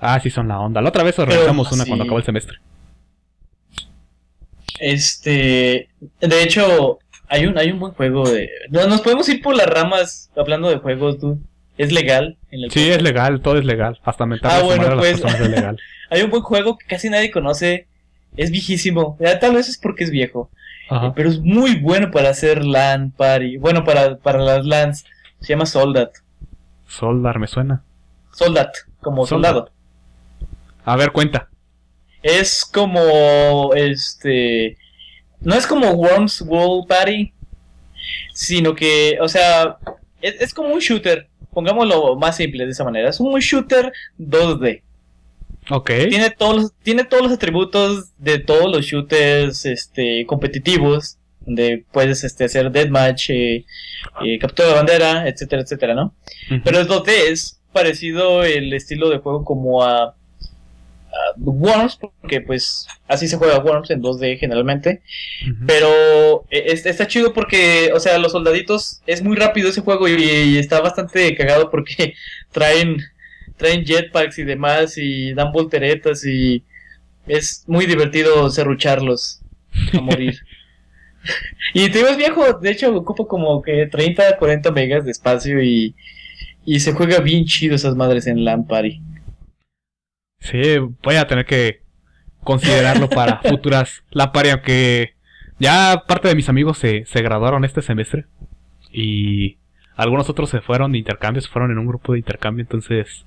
Ah, sí son la onda. La otra vez organizamos una cuando acabó el semestre. De hecho, hay un buen juego de... Nos podemos ir por las ramas hablando de juegos, dude. ¿Es legal? En el sí, es legal, todo es legal. Hasta mentar la semana pues, a las personas es legal. Hay un buen juego que casi nadie conoce. Es viejísimo. Tal vez es porque es viejo. Pero es muy bueno para hacer LAN party. Bueno, para las LANs. Se llama Soldat. Soldat, me suena. Soldat, como soldado. A ver, cuenta. Es como... No es como Worms World Party, sino que, o sea, es como un shooter. Pongámoslo más simple de esa manera. Es un shooter 2D. Ok. Tiene todos los atributos de todos los shooters competitivos, donde puedes hacer deathmatch, captura de bandera, etcétera, etcétera, ¿no? Uh-huh. Pero es 2D, es parecido el estilo de juego como a Worms, porque pues así se juega Worms en 2D generalmente. Uh-huh. Pero está chido porque, o sea, los soldaditos, es muy rápido ese juego y está bastante cagado porque traen jetpacks y demás y dan volteretas y es muy divertido serrucharlos a morir. Y te digo, es viejo, de hecho ocupa como que 30, 40 megas de espacio y se juega bien chido esas madres en LAN Party. Sí, voy a tener que considerarlo para futuras LAN Party, aunque ya parte de mis amigos se graduaron este semestre y algunos otros se fueron de intercambio, se fueron en un grupo de intercambio, entonces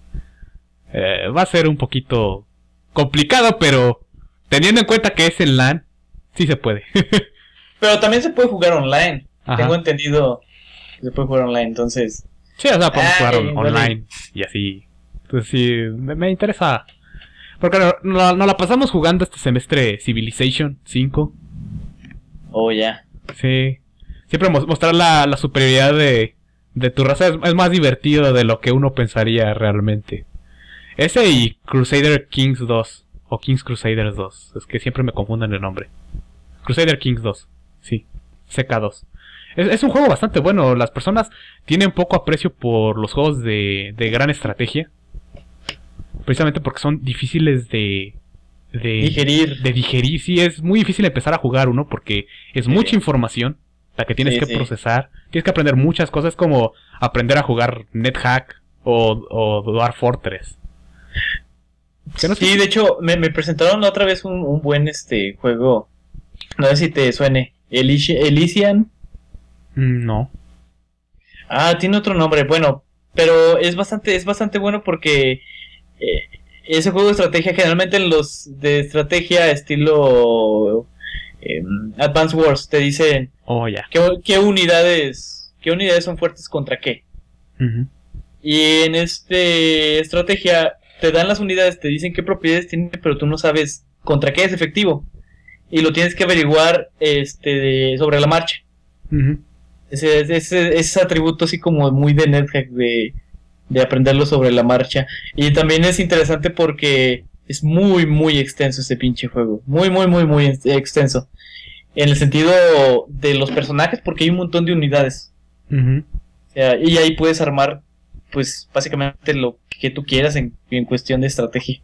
va a ser un poquito complicado, pero teniendo en cuenta que es en LAN, sí se puede. Pero también se puede jugar online. Ajá. Tengo entendido que se puede jugar online, entonces... Sí, o sea, podemos jugar online y así. Entonces sí, me interesa. Porque nos la pasamos jugando este semestre Civilization 5. Oh, ya. Sí. Siempre mostrar la superioridad de tu raza es más divertido de lo que uno pensaría realmente. Ese y Crusader Kings 2. O Kings Crusaders 2. Es que siempre me confunden el nombre. Crusader Kings 2. Sí. CK2. Es un juego bastante bueno. Las personas tienen poco aprecio por los juegos de gran estrategia. Precisamente porque son difíciles de digerir. Sí, es muy difícil empezar a jugar uno porque es mucha información la que tienes que procesar. Tienes que aprender muchas cosas, como aprender a jugar NetHack o Dwarf Fortress. Sí, de hecho, me presentaron la otra vez un buen juego. No sé si te suene. Elysian. No. Ah, tiene otro nombre. Bueno, pero es bastante bueno porque... ese juego de estrategia, generalmente los de estrategia estilo Advance Wars te dicen qué unidades son fuertes contra qué. Uh-huh. Y en estrategia te dan las unidades, te dicen qué propiedades tienen, pero tú no sabes contra qué es efectivo y lo tienes que averiguar sobre la marcha. Uh-huh. Ese atributo así como muy de NetHack, de aprenderlo sobre la marcha. Y también es interesante porque es muy, muy extenso este pinche juego. Muy, muy, muy, muy extenso. En el sentido de los personajes, porque hay un montón de unidades. Uh-huh. O sea, y ahí puedes armar, pues, básicamente lo que tú quieras en cuestión de estrategia.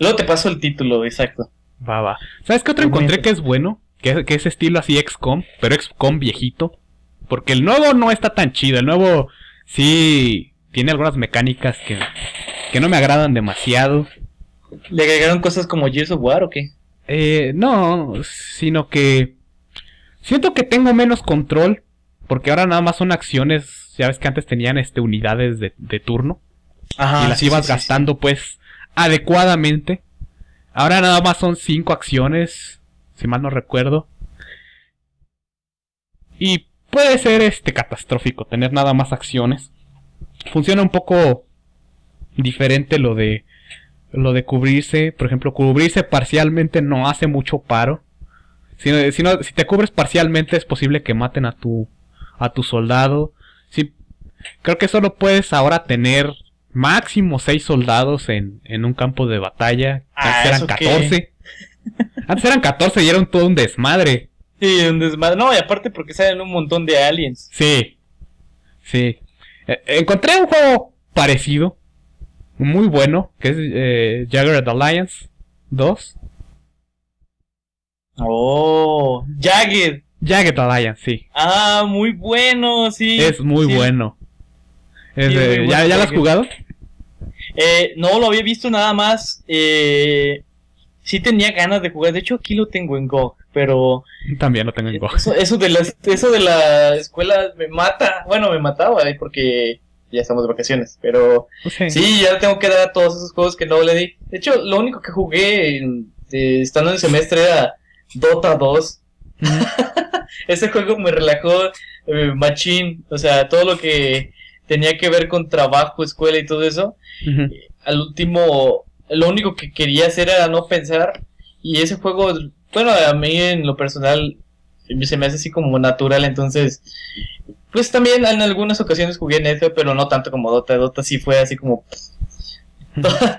Luego te paso el título, exacto. Va. ¿Sabes qué otro encontré que es bueno? Que es estilo así XCOM, pero XCOM viejito. Porque el nuevo no está tan chido. El nuevo sí... tiene algunas mecánicas que no me agradan demasiado. ¿Le agregaron cosas como Gears of War o qué? No, sino que siento que tengo menos control, porque ahora nada más son acciones. Ya ves que antes tenían unidades de turno. Ajá, y las ibas gastando pues adecuadamente. Ahora nada más son 5 acciones, si mal no recuerdo. Y puede ser catastrófico tener nada más acciones. Funciona un poco diferente lo de cubrirse. Por ejemplo, cubrirse parcialmente no hace mucho paro. Si te cubres parcialmente es posible que maten a tu soldado. Sí, creo que solo puedes ahora tener máximo 6 soldados en un campo de batalla. Antes eran 14. Antes eran 14 y era todo un desmadre. Sí, un desmadre. No, y aparte porque salen un montón de aliens. Sí. Encontré un juego parecido, muy bueno, que es Jagged Alliance 2. Oh, Jagged Alliance, sí. Ah, muy bueno, sí. Es muy bueno. Es, sí, es muy bueno. ¿Ya lo has jugado? No, lo había visto nada más. Sí tenía ganas de jugar. De hecho, aquí lo tengo en GOG, pero... También lo tengo en GOG. Eso de la escuela me mata. Bueno, me mataba, porque ya estamos de vacaciones. Pero okay, sí, ya tengo que dar a todos esos juegos que no le di. De hecho, lo único que jugué estando en el semestre era Dota 2. Ese juego me relajó machín. O sea, todo lo que tenía que ver con trabajo, escuela y todo eso. Al último, lo único que quería hacer era no pensar. Y ese juego, bueno, a mí en lo personal se me hace así como natural. Entonces, pues también en algunas ocasiones jugué NetHack, pero no tanto como Dota. Dota sí fue así como...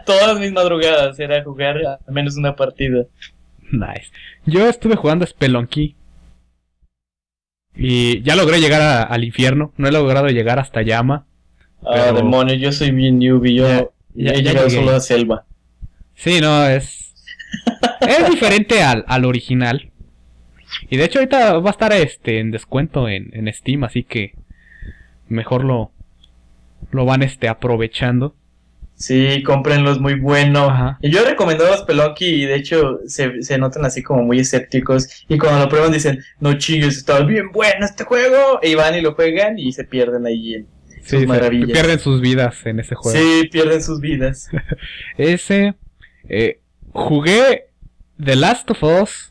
todas mis madrugadas era jugar al menos una partida. Nice. Yo estuve jugando Spelunky y ya logré llegar al infierno. No he logrado llegar hasta Llama. Ah, demonio, yo soy bien newbie. Yo he llegado solo a Selva. Sí, no, es diferente al original. Y de hecho ahorita va a estar en descuento en Steam, así que mejor lo van aprovechando. Sí, cómprenlo, es muy bueno. Ajá. Y yo he recomendado a Spelunky y de hecho se notan así como muy escépticos. Y cuando lo prueban dicen, no chingues, está bien bueno este juego. Y van y lo juegan y se pierden ahí en sus maravillas. Pierden sus vidas en ese juego. Sí, pierden sus vidas. Jugué The Last of Us.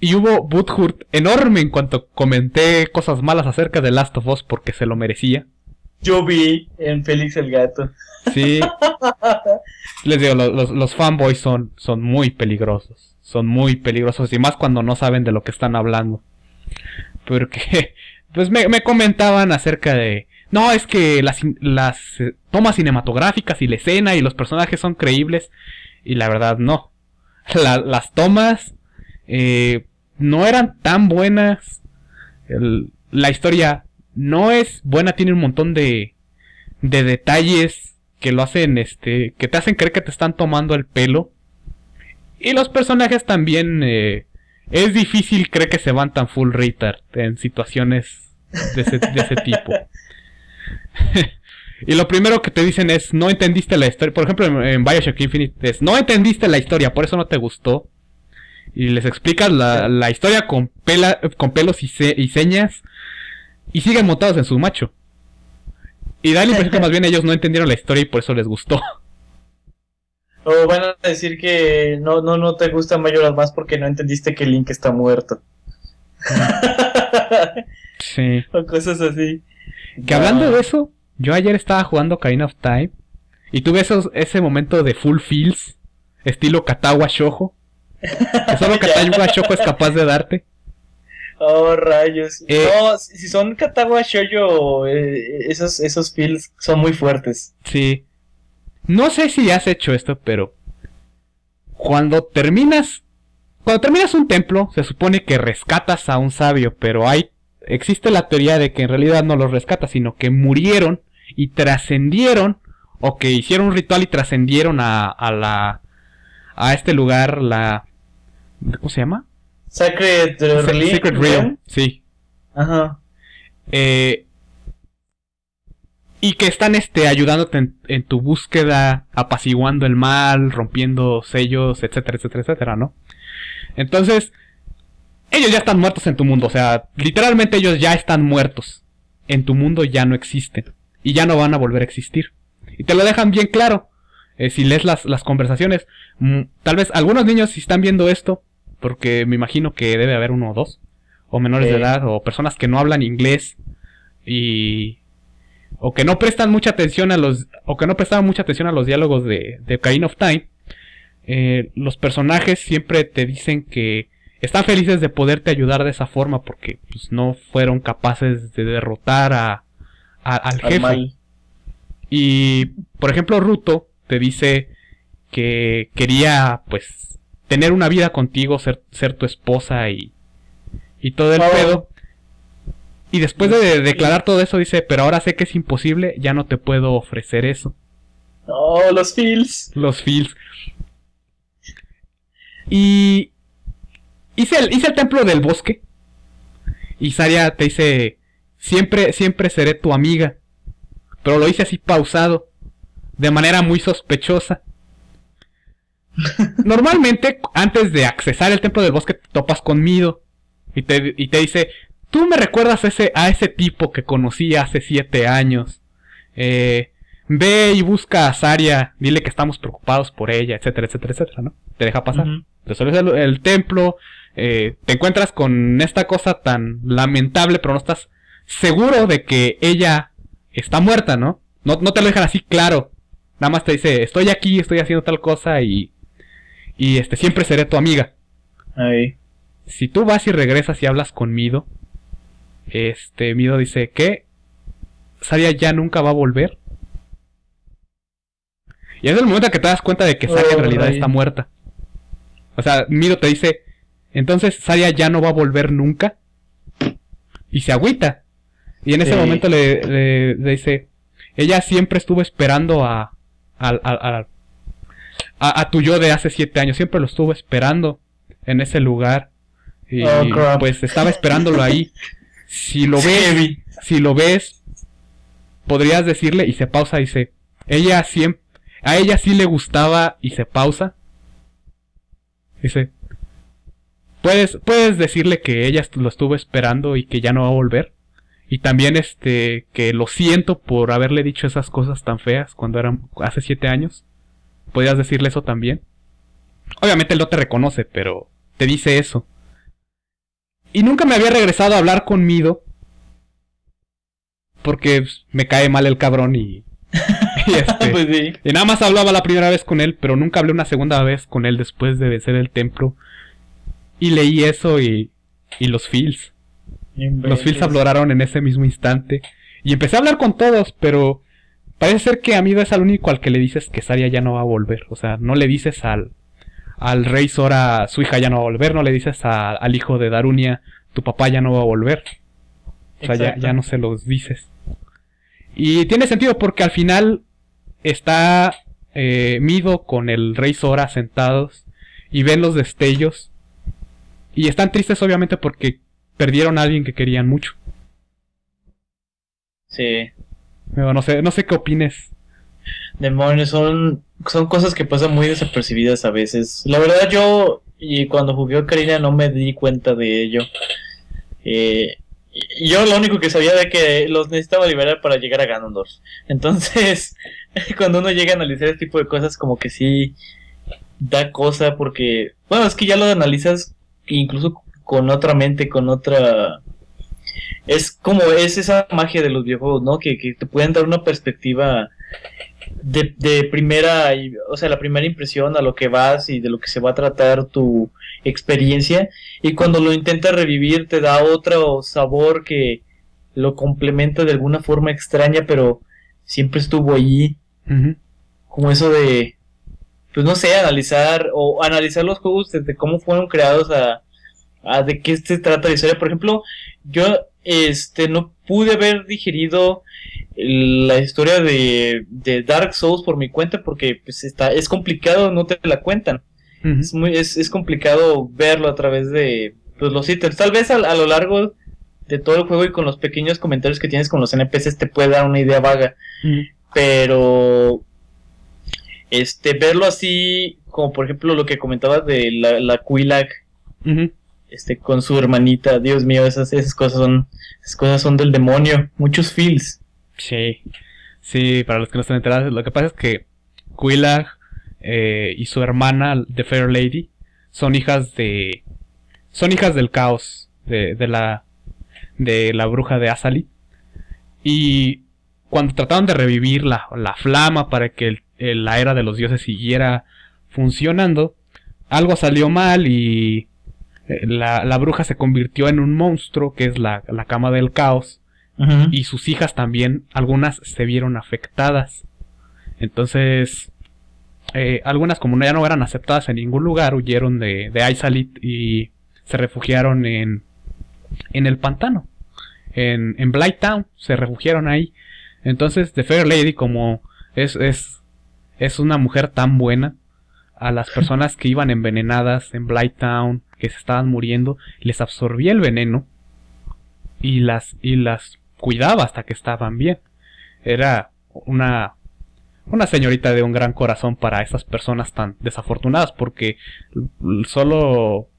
Y hubo butthurt enorme en cuanto comenté cosas malas acerca de The Last of Us porque se lo merecía. Yo vi en Félix el Gato. Sí. Les digo, los fanboys son muy peligrosos. Son muy peligrosos. Y más cuando no saben de lo que están hablando. Porque pues me comentaban acerca de... No, es que las tomas cinematográficas y la escena y los personajes son creíbles. Y la verdad, no. Las tomas no eran tan buenas. La historia... no es buena, tiene un montón de detalles que lo hacen, que te hacen creer que te están tomando el pelo. Y los personajes también, es difícil creer que se van tan full retard en situaciones de ese tipo. Y lo primero que te dicen es, no entendiste la historia. Por ejemplo, en Bioshock Infinite es, no entendiste la historia, por eso no te gustó. Y les explicas la historia con pelos y señas. Y siguen montados en su macho. Y da la impresión que más bien ellos no entendieron la historia y por eso les gustó. O van a decir que no te gusta Mayoras más porque no entendiste que Link está muerto. Sí. O cosas así. Que hablando de eso, yo ayer estaba jugando Ocarina of Time. Y tuve ese momento de full feels. Estilo Katawa Shoujo. Que solo Katawa Shoujo es capaz de darte. Oh, rayos. No, si son Katawa Shoujo, esos feels son muy fuertes. Sí. No sé si has hecho esto, pero cuando terminas un templo, se supone que rescatas a un sabio, pero existe la teoría de que en realidad no los rescatas, sino que murieron y trascendieron, o que hicieron un ritual y trascendieron a este lugar, ¿cómo se llama? Sacred Realm, sí. Ajá. Y que están ayudándote en tu búsqueda, apaciguando el mal, rompiendo sellos, etcétera, etcétera, etcétera, ¿no? Entonces, ellos ya están muertos en tu mundo, o sea, literalmente ellos ya están muertos. En tu mundo ya no existen y ya no van a volver a existir. Y te lo dejan bien claro. Si lees las conversaciones, tal vez algunos niños si están viendo esto, porque me imagino que debe haber uno o dos, o menores de edad, o personas que no hablan inglés, o que no prestan mucha atención a los diálogos de Ocarina of Time. Los personajes siempre te dicen que están felices de poderte ayudar de esa forma, porque pues, no fueron capaces de derrotar al jefe. Mal. Y, por ejemplo, Ruto te dice que quería, pues, tener una vida contigo, ser tu esposa y todo el pedo. Y después de declarar todo eso dice, pero ahora sé que es imposible, ya no te puedo ofrecer eso. No, los feels. Los feels. Y hice el templo del bosque. Y Zarya te dice: siempre seré tu amiga. Pero lo hice así pausado, de manera muy sospechosa. Normalmente, antes de accesar el templo del bosque, te topas con Mido. Y te dice: tú me recuerdas a ese tipo que conocí hace 7 años. Ve y busca a Zarya, dile que estamos preocupados por ella, etcétera, etcétera, etcétera, ¿no? Te deja pasar. Resuelves el templo, te encuentras con esta cosa tan lamentable, pero no estás seguro de que ella está muerta, ¿no? No te lo dejan así claro. Nada más te dice: estoy aquí, estoy haciendo tal cosa y siempre seré tu amiga. Ahí. Si tú vas y regresas y hablas con Mido, Mido dice que Zarya ya nunca va a volver. Y es el momento en que te das cuenta de que Zarya en realidad está muerta. O sea, Mido te dice: entonces Zarya ya no va a volver nunca. Y se agüita. Y en ese momento le dice: ella siempre estuvo esperando a tu yo de hace 7 años. Siempre lo estuvo esperando en ese lugar. Y pues estaba esperándolo ahí. Si lo ves, podrías decirle. Y se pausa y dice: a ella sí le gustaba. Y se pausa. Dice: puedes decirle que ella lo estuvo esperando y que ya no va a volver. Y también que lo siento por haberle dicho esas cosas tan feas cuando eran hace 7 años. Podías decirle eso también. Obviamente él no te reconoce, pero te dice eso. Y nunca me había regresado a hablar con Mido, porque me cae mal el cabrón pues sí. Y nada más hablaba la primera vez con él, pero nunca hablé una segunda vez con él después de vencer el templo. Y leí eso y los feels. Los feels afloraron en ese mismo instante. Y empecé a hablar con todos, pero parece ser que Amido es el único al que le dices que Zarya ya no va a volver. O sea, no le dices al rey Sora, su hija ya no va a volver. No le dices al hijo de Darunia, tu papá ya no va a volver. O sea, ya no se los dices. Y tiene sentido porque al final está Mido con el rey Sora sentados y ven los destellos. Y están tristes obviamente porque perdieron a alguien que querían mucho. Sí. Pero no sé qué opines. Demonios, son cosas que pasan muy desapercibidas a veces. La verdad yo, cuando jugué Ocarina no me di cuenta de ello. Yo lo único que sabía era que los necesitaba liberar para llegar a Ganondorf. Entonces, cuando uno llega a analizar este tipo de cosas, como que sí da cosa porque... Bueno, es que ya lo analizas incluso con otra mente, con otra... Es esa magia de los videojuegos, ¿no? Que te pueden dar una perspectiva de primera... O sea, la primera impresión a lo que vas y de lo que se va a tratar tu experiencia, y cuando lo intentas revivir te da otro sabor que lo complementa de alguna forma extraña, pero siempre estuvo allí. Como eso de, pues no sé, analizar los juegos desde cómo fueron creados a de qué se trata la historia. Por ejemplo, yo no pude haber digerido la historia de Dark Souls por mi cuenta, porque pues es complicado, no te la cuentan. Es complicado verlo a través de los ítems. Tal vez a lo largo de todo el juego y con los pequeños comentarios que tienes con los NPCs te puede dar una idea vaga. Pero verlo así, como por ejemplo lo que comentabas de la Quelaag, con su hermanita. Dios mío, esas cosas son del demonio. Muchos feels. Sí, para los que no están enterados, lo que pasa es que Quelaag y su hermana, The Fair Lady, son hijas del caos, de la bruja de Izalith. Y cuando trataron de revivir la flama para que la era de los dioses siguiera funcionando, algo salió mal y la bruja se convirtió en un monstruo que es la cama del caos. Y sus hijas también, algunas se vieron afectadas. Entonces... algunas, como ya no eran aceptadas en ningún lugar, huyeron de Izalith y se refugiaron en el pantano, en Blighttown, se refugiaron ahí. Entonces The Fair Lady, como es es una mujer tan buena. A las personas que iban envenenadas en Blighttown, que se estaban muriendo, les absorbía el veneno y las cuidaba hasta que estaban bien. Era una señorita de un gran corazón para esas personas tan desafortunadas, porque solo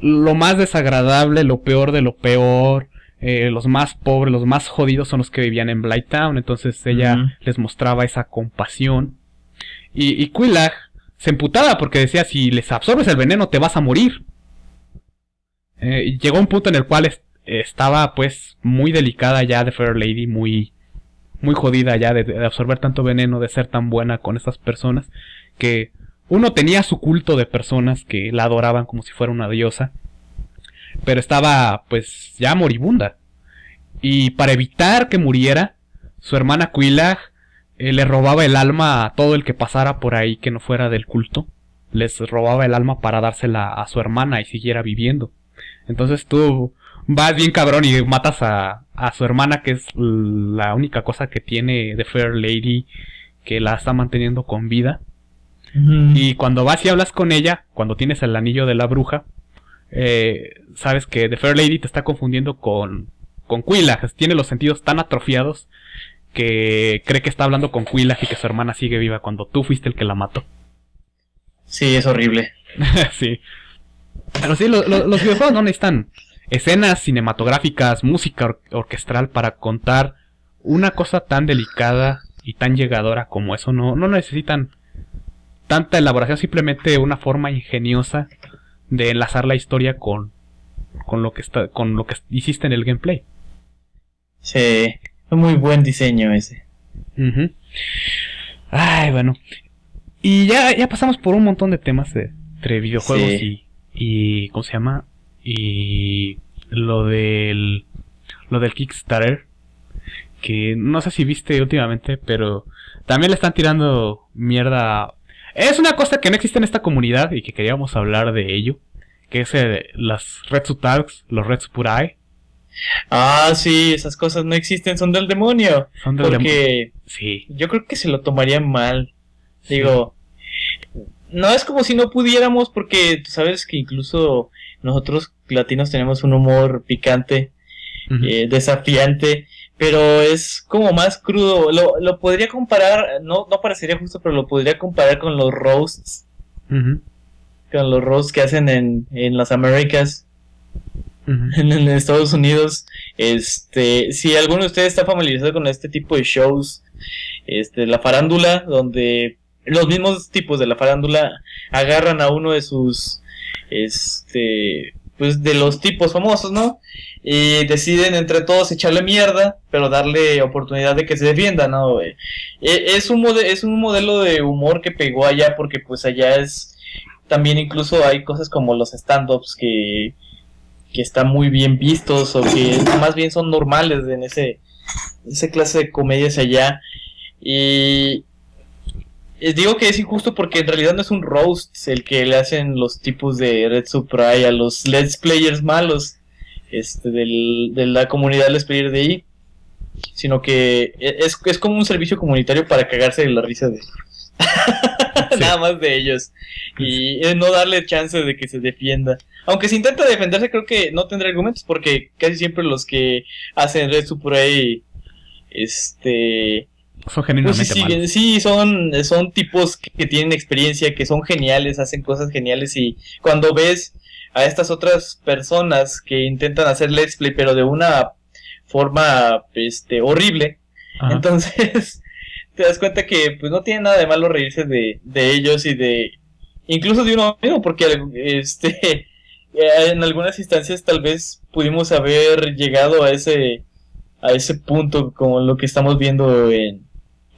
lo más desagradable, lo peor de lo peor, los más pobres, los más jodidos son los que vivían en Blighttown. Entonces ella les mostraba esa compasión. Y Quelaag se emputaba porque decía, si les absorbes el veneno te vas a morir. Llegó un punto en el cual estaba pues muy delicada ya The Fair Lady, muy jodida ya de absorber tanto veneno, de ser tan buena con estas personas, que uno tenía su culto de personas que la adoraban como si fuera una diosa, pero estaba pues ya moribunda. Y para evitar que muriera, su hermana Quelaag le robaba el alma a todo el que pasara por ahí que no fuera del culto. Les robaba el alma para dársela a su hermana y siguiera viviendo. Entonces tú vas bien cabrón y matas a su hermana, que es la única cosa que tiene The Fair Lady que la está manteniendo con vida. Y cuando vas y hablas con ella, cuando tienes el anillo de la bruja, sabes que The Fair Lady te está confundiendo con Quelaag. Tiene los sentidos tan atrofiados que cree que está hablando con Quelaag y que su hermana sigue viva, cuando tú fuiste el que la mató. Sí, es horrible. Sí. Pero sí, los videojuegos no necesitan escenas cinematográficas, música orquestral para contar una cosa tan delicada y tan llegadora como eso. No necesitan tanta elaboración, simplemente una forma ingeniosa de enlazar la historia con lo que hiciste en el gameplay. Sí, muy buen diseño ese. Ay, bueno. Y ya pasamos por un montón de temas entre videojuegos y ¿cómo se llama? Y lo del Kickstarter, que no sé si viste últimamente, pero también le están tirando mierda. Es una cosa que no existe en esta comunidad y que queríamos hablar de ello, que es las Retsutags, los Retsupurae. Ah, sí, esas cosas no existen, son del demonio. Son del demonio. Sí. Yo creo que se lo tomarían mal. Sí. Digo, no es como si no pudiéramos, porque tú sabes que incluso nosotros latinos tenemos un humor picante, desafiante, pero es como más crudo. Lo podría comparar, no parecería justo, pero lo podría comparar con los roasts. Con los roasts que hacen en las Américas, en Estados Unidos. Si alguno de ustedes está familiarizado con este tipo de shows, la farándula, donde los mismos tipos de la farándula agarran a uno de sus, pues de los tipos famosos, ¿no? Y deciden entre todos echarle mierda, pero darle oportunidad de que se defienda, ¿no? Es un modelo de humor que pegó allá, porque pues allá es, también incluso hay cosas como los stand-ups que están muy bien vistos, o que más bien son normales en esa clase de comedias allá. Y digo que es injusto porque en realidad no es un roast el que le hacen los tipos de Retsupurae a los Let's Players malos, de la comunidad Let's Player de ahí, sino que es como un servicio comunitario para cagarse de la risa de nada más de ellos, y no darle chance de que se defienda. Aunque si intenta defenderse, creo que no tendrá argumentos, porque casi siempre los que hacen Retsupurae son genuinamente malos. Sí, son tipos que tienen experiencia, que son geniales, hacen cosas geniales, y cuando ves a estas otras personas que intentan hacer Let's Play pero de una forma horrible, entonces te das cuenta que pues no tiene nada de malo reírse de ellos y de incluso de uno mismo, porque en algunas instancias tal vez pudimos haber llegado a ese punto con lo que estamos viendo en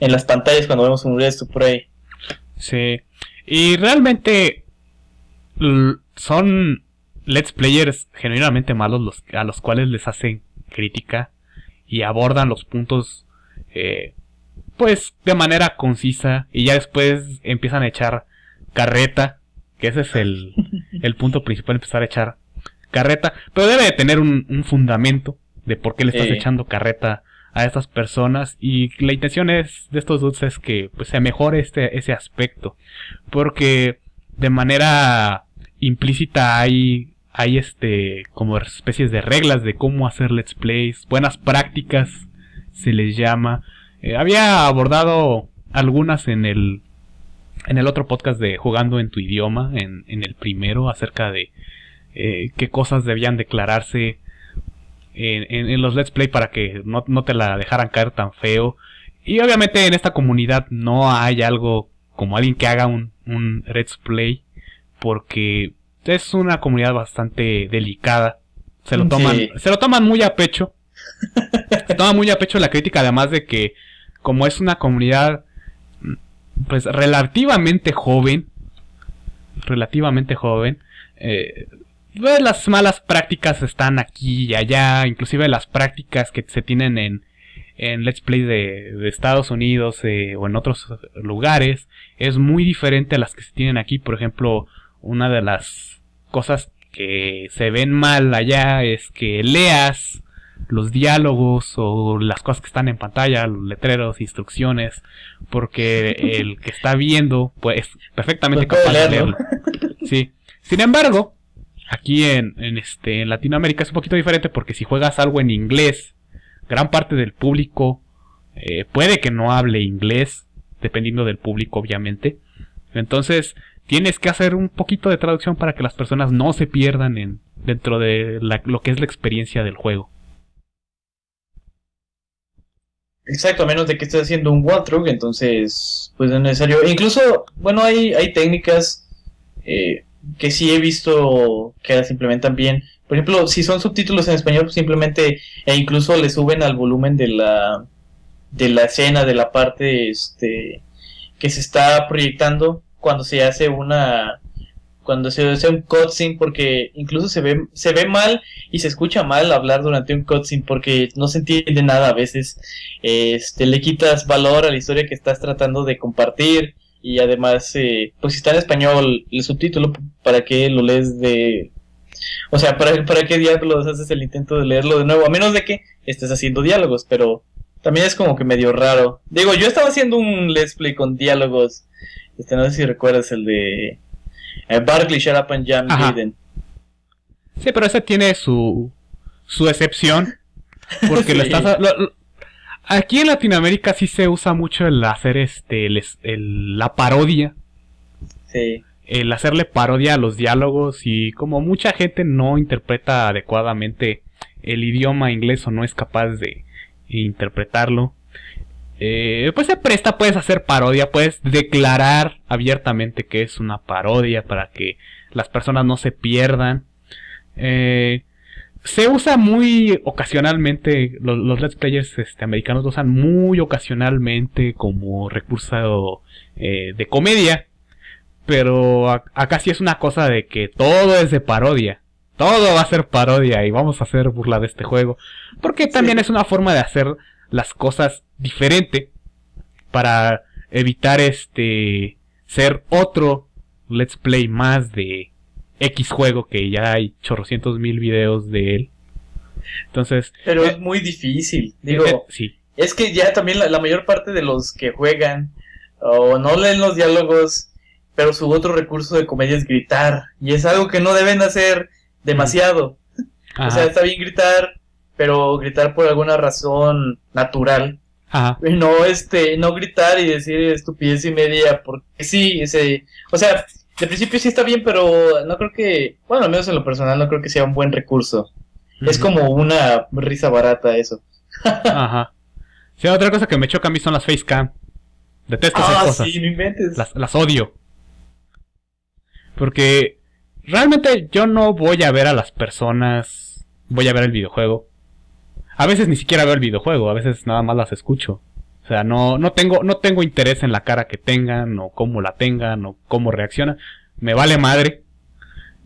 las pantallas cuando vemos un Retsupurae. Sí. Y realmente son Let's Players genuinamente malos a los cuales les hacen crítica y abordan los puntos pues de manera concisa, y ya después empiezan a echar carreta, que ese es el punto principal, empezar a echar carreta, pero debe de tener un fundamento de por qué le estás echando carreta a estas personas, y la intención es de estos dudes es que pues, se mejore ese aspecto, porque de manera implícita hay como especies de reglas de cómo hacer let's plays, buenas prácticas se les llama. Había abordado algunas en el otro podcast de Jugando en tu Idioma, en el primero, acerca de qué cosas debían declararse en los let's play para que no te la dejaran caer tan feo. Y obviamente en esta comunidad no hay algo como alguien que haga un let's play, porque es una comunidad bastante delicada. Se lo toman muy a pecho. Se toman muy a pecho la crítica, además de que como es una comunidad pues relativamente joven, pues las malas prácticas están aquí y allá, inclusive las prácticas que se tienen en Let's Play de Estados Unidos o en otros lugares es muy diferente a las que se tienen aquí. Por ejemplo, una de las cosas que se ven mal allá es que leas los diálogos o las cosas que están en pantalla, los letreros, instrucciones, porque el que está viendo pues es perfectamente capaz de leerlo. Sí. Sin embargo, aquí en Latinoamérica es un poquito diferente, porque si juegas algo en inglés, gran parte del público puede que no hable inglés, dependiendo del público obviamente. Entonces tienes que hacer un poquito de traducción para que las personas no se pierdan dentro de lo que es la experiencia del juego. Exacto, a menos de que estés haciendo un walkthrough, entonces pues no es necesario. Incluso, bueno, hay técnicas que sí he visto que las implementan bien. Por ejemplo, si son subtítulos en español, pues simplemente, e incluso le suben al volumen de la escena, de la parte que se está proyectando cuando se hace un cutscene, porque incluso se ve mal y se escucha mal hablar durante un cutscene, porque no se entiende nada a veces. Le quitas valor a la historia que estás tratando de compartir, y además pues si está en español el subtítulo, ¿para qué lo lees de...? O sea, ¿para qué diablos haces el intento de leerlo de nuevo? A menos de que estés haciendo diálogos, pero también es como que medio raro. Digo, yo estaba haciendo un let's play con diálogos, no sé si recuerdas el de... Barkley, Shut Up and Jam, Jaden. Sí, pero ese tiene su excepción, porque sí. Aquí en Latinoamérica sí se usa mucho el hacer la parodia. Sí. El hacerle parodia a los diálogos, y como mucha gente no interpreta adecuadamente el idioma inglés o no es capaz de interpretarlo, pues se presta, puedes hacer parodia, puedes declarar abiertamente que es una parodia para que las personas no se pierdan. Se usa muy ocasionalmente, los let's players americanos lo usan muy ocasionalmente como recurso de comedia, pero acá sí es una cosa de que todo es de parodia. Todo va a ser parodia y vamos a hacer burla de este juego, porque también es una forma de hacer las cosas diferente para evitar ser otro let's play más de X juego que ya hay chorrocientos mil videos de él. Entonces, pero es muy difícil, digo, sí. Es que ya también la mayor parte de los que juegan o no leen los diálogos, pero su otro recurso de comedia es gritar, y es algo que no deben hacer demasiado. Ajá. O sea, está bien gritar, pero gritar por alguna razón natural. Ajá. No, no gritar y decir estupidez y media, porque sí, o sea, de principio sí está bien, pero no creo que, bueno, al menos en lo personal, no creo que sea un buen recurso. Uh-huh. Es como una risa barata eso. Ajá. Sí, otra cosa que me choca a mí son las facecam. Detesto esas cosas. Sí, no inventes. Las odio. Porque realmente yo no voy a ver a las personas, voy a ver el videojuego. A veces ni siquiera veo el videojuego, a veces nada más las escucho. O sea, no tengo interés en la cara que tengan, o cómo la tengan, o cómo reaccionan. Me vale madre.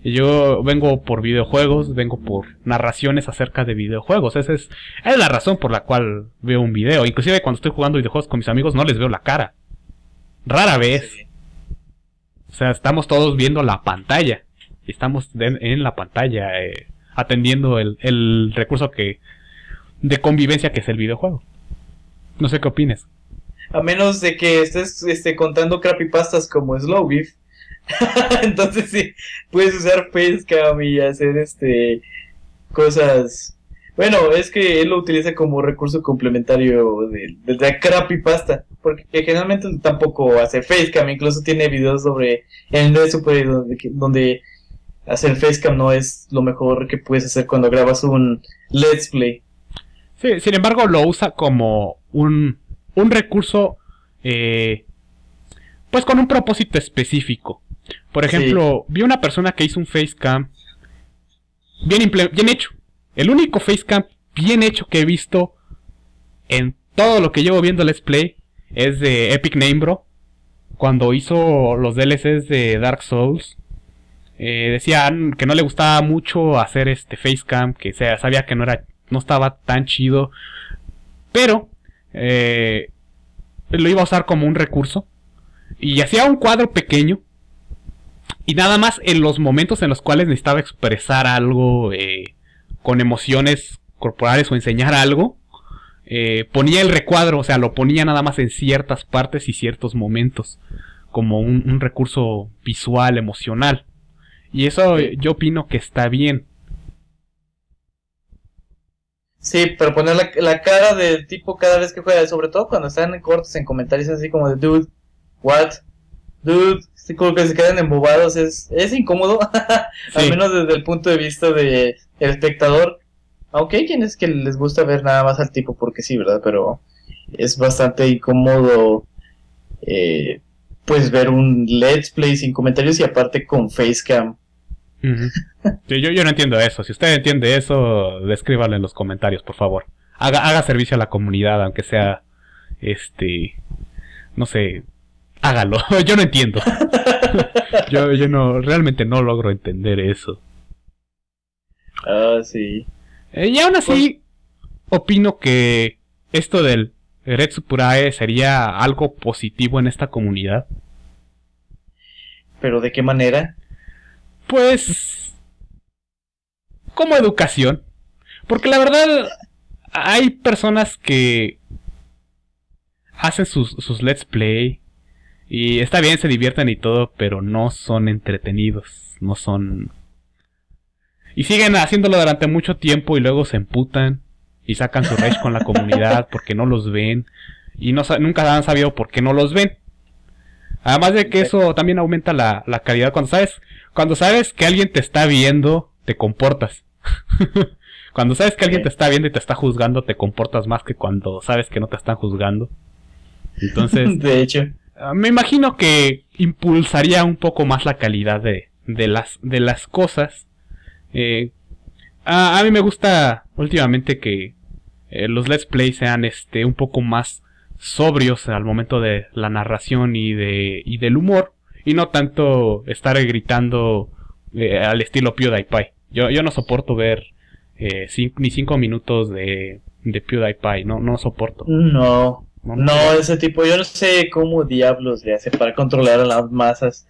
Yo vengo por videojuegos, vengo por narraciones acerca de videojuegos. Esa es la razón por la cual veo un video. Inclusive cuando estoy jugando videojuegos con mis amigos no les veo la cara. Rara vez. O sea, estamos todos viendo la pantalla. Y estamos en la pantalla atendiendo el recurso de convivencia que es el videojuego. No sé qué opines. A menos de que estés contando creepypastas como Slowbeef. Entonces sí, puedes usar Facecam y hacer cosas. Bueno, es que él lo utiliza como recurso complementario de la creepypasta, porque generalmente tampoco hace Facecam. Incluso tiene videos sobre el Retsupurae donde hacer Facecam no es lo mejor que puedes hacer cuando grabas un Let's Play. Sí, sin embargo lo usa como un recurso, pues con un propósito específico. Por ejemplo, sí, vi una persona que hizo un Facecam bien hecho. El único Facecam bien hecho que he visto en todo lo que llevo viendo Let's Play es de Epic Name Bro, cuando hizo los DLCs de Dark Souls. Decían que no le gustaba mucho hacer Facecam, que sabía que no estaba tan chido, pero lo iba a usar como un recurso. Y hacía un cuadro pequeño, y nada más en los momentos en los cuales necesitaba expresar algo con emociones corporales o enseñar algo, ponía el recuadro, o sea, lo ponía nada más en ciertas partes y ciertos momentos, como un recurso visual, emocional. Y eso yo opino que está bien. Sí, pero poner la cara del tipo cada vez que juega, sobre todo cuando están en cortos, en comentarios así como de dude, what, dude, como que se quedan embobados, es incómodo, sí. Al menos desde el punto de vista de el espectador, aunque hay quienes que les gusta ver nada más al tipo porque sí, ¿verdad? Pero es bastante incómodo, pues ver un Let's Play sin comentarios y aparte con Facecam. Uh-huh. Sí, yo no entiendo eso. Si usted entiende eso, descríbanlo en los comentarios, por favor. Haga servicio a la comunidad, aunque sea no sé, hágalo. Yo no entiendo. yo no, realmente no logro entender eso. Ah, sí. Y aún así, pues opino que esto del Retsupurae sería algo positivo en esta comunidad. ¿Pero de qué manera? Pues como educación, porque la verdad hay personas que hacen sus Let's Play y está bien, se divierten y todo, pero no son entretenidos, no son, y siguen haciéndolo durante mucho tiempo y luego se emputan y sacan su rage con la comunidad porque no los ven y nunca han sabido por qué no los ven. Además de que eso también aumenta la calidad. Cuando sabes que alguien te está viendo, te comportas. Cuando sabes que alguien te está viendo y te está juzgando, te comportas más que cuando sabes que no te están juzgando. Entonces, de hecho, me imagino que impulsaría un poco más la calidad de las cosas. A mí me gusta últimamente que los Let's Play sean un poco más sobrios al momento de la narración y del humor, y no tanto estar gritando al estilo PewDiePie. Yo no soporto ver ni 5 minutos de PewDiePie, no soporto. No, ese tipo, yo no sé cómo diablos le hace para controlar a las masas.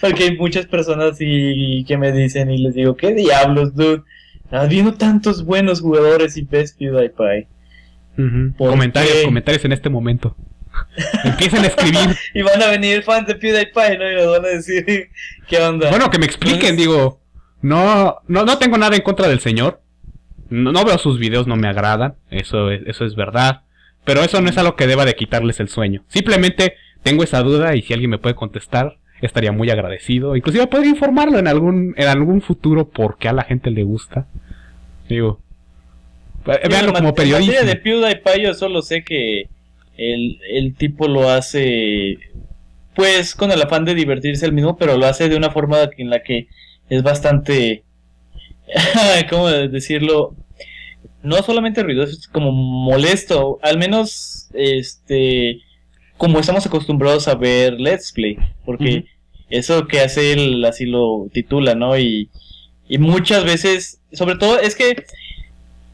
Porque hay muchas personas y que me dicen y les digo, ¿qué diablos, dude? Estás viendo tantos buenos jugadores y ves PewDiePie. Uh-huh. Comentarios en este momento. Empiezan a escribir. Y van a venir fans de PewDiePie, ¿no? Y nos van a decir, ¿qué onda? Bueno, que me expliquen, digo, no tengo nada en contra del señor. No veo sus videos, no me agradan. Eso es verdad. Pero eso no es algo que deba de quitarles el sueño. Simplemente tengo esa duda y si alguien me puede contestar, estaría muy agradecido. Inclusive podría informarlo en algún futuro porque a la gente le gusta. Digo, veanlo como periodista. En materia de PewDiePie yo solo sé que el tipo lo hace pues con el afán de divertirse él mismo, pero lo hace de una forma en la que es bastante ¿cómo decirlo? No solamente ruidoso, es como molesto, al menos como estamos acostumbrados a ver Let's Play, porque eso que hace él así lo titula, ¿no? Y muchas veces, sobre todo es que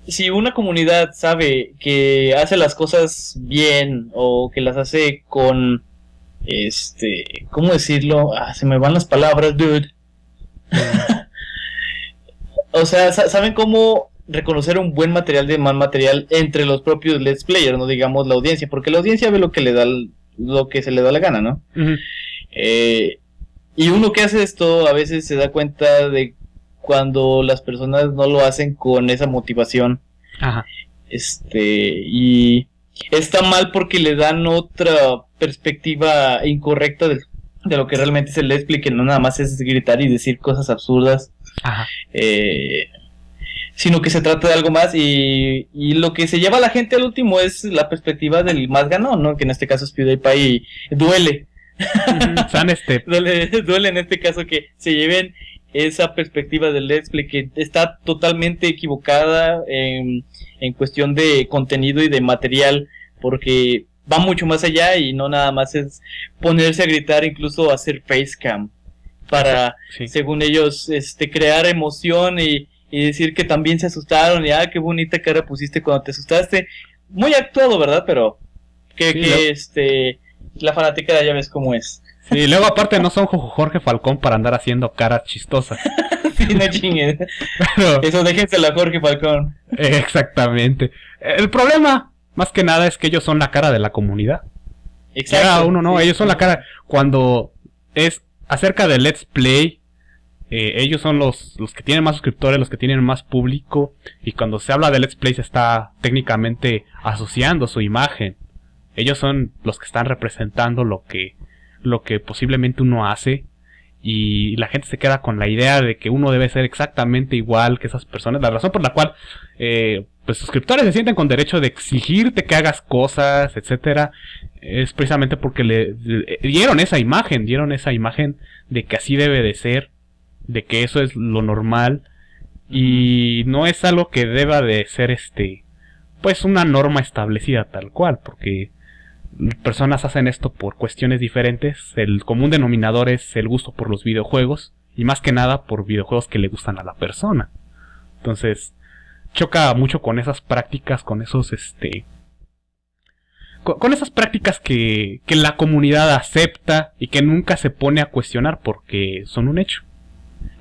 si una comunidad sabe que hace las cosas bien o que las hace con ¿cómo decirlo? Ah, se me van las palabras, dude. O sea, saben cómo reconocer un buen material de mal material entre los propios Let's Players, no digamos la audiencia, porque la audiencia ve lo que le da, lo que se le da la gana, ¿no? Uh-huh. Y uno que hace esto a veces se da cuenta de cuando las personas no lo hacen con esa motivación. Ajá. Y está mal porque le dan otra perspectiva incorrecta de lo que realmente se le explique, no nada más es gritar y decir cosas absurdas. Ajá. Sino que se trata de algo más, y lo que se lleva a la gente al último es la perspectiva del más ganón, ¿no? Que en este caso es PewDiePie, y duele. Duele en este caso que se lleven esa perspectiva del Let's Play que está totalmente equivocada en cuestión de contenido y de material, porque va mucho más allá y no nada más es ponerse a gritar, incluso hacer facecam para, sí, según ellos, crear emoción y decir que también se asustaron y qué bonita cara pusiste cuando te asustaste. Muy actuado, ¿verdad? Pero que, sí, que ¿no? La fanática ya ves cómo es. Sí, luego aparte no son Jorge Falcón para andar haciendo caras chistosas. Sí, no chingues. Pero, eso déjenselo a Jorge Falcón. Exactamente. El problema, más que nada, es que ellos son la cara de la comunidad. Exacto. Cada uno, no, sí, ellos son la cara. Cuando es acerca de Let's Play, ellos son los que tienen más suscriptores, los que tienen más público, y cuando se habla de Let's Play se está técnicamente asociando su imagen. Ellos son los que están representando lo que posiblemente uno hace, y la gente se queda con la idea de que uno debe ser exactamente igual que esas personas. La razón por la cual pues suscriptores se sienten con derecho de exigirte que hagas cosas, etcétera, es precisamente porque le dieron esa imagen de que así debe de ser, de que eso es lo normal, y no es algo que deba de ser pues una norma establecida tal cual, porque personas hacen esto por cuestiones diferentes. El común denominador es el gusto por los videojuegos, y más que nada por videojuegos que le gustan a la persona. Entonces choca mucho con esas prácticas, con esos con esas prácticas que la comunidad acepta y que nunca se pone a cuestionar porque son un hecho.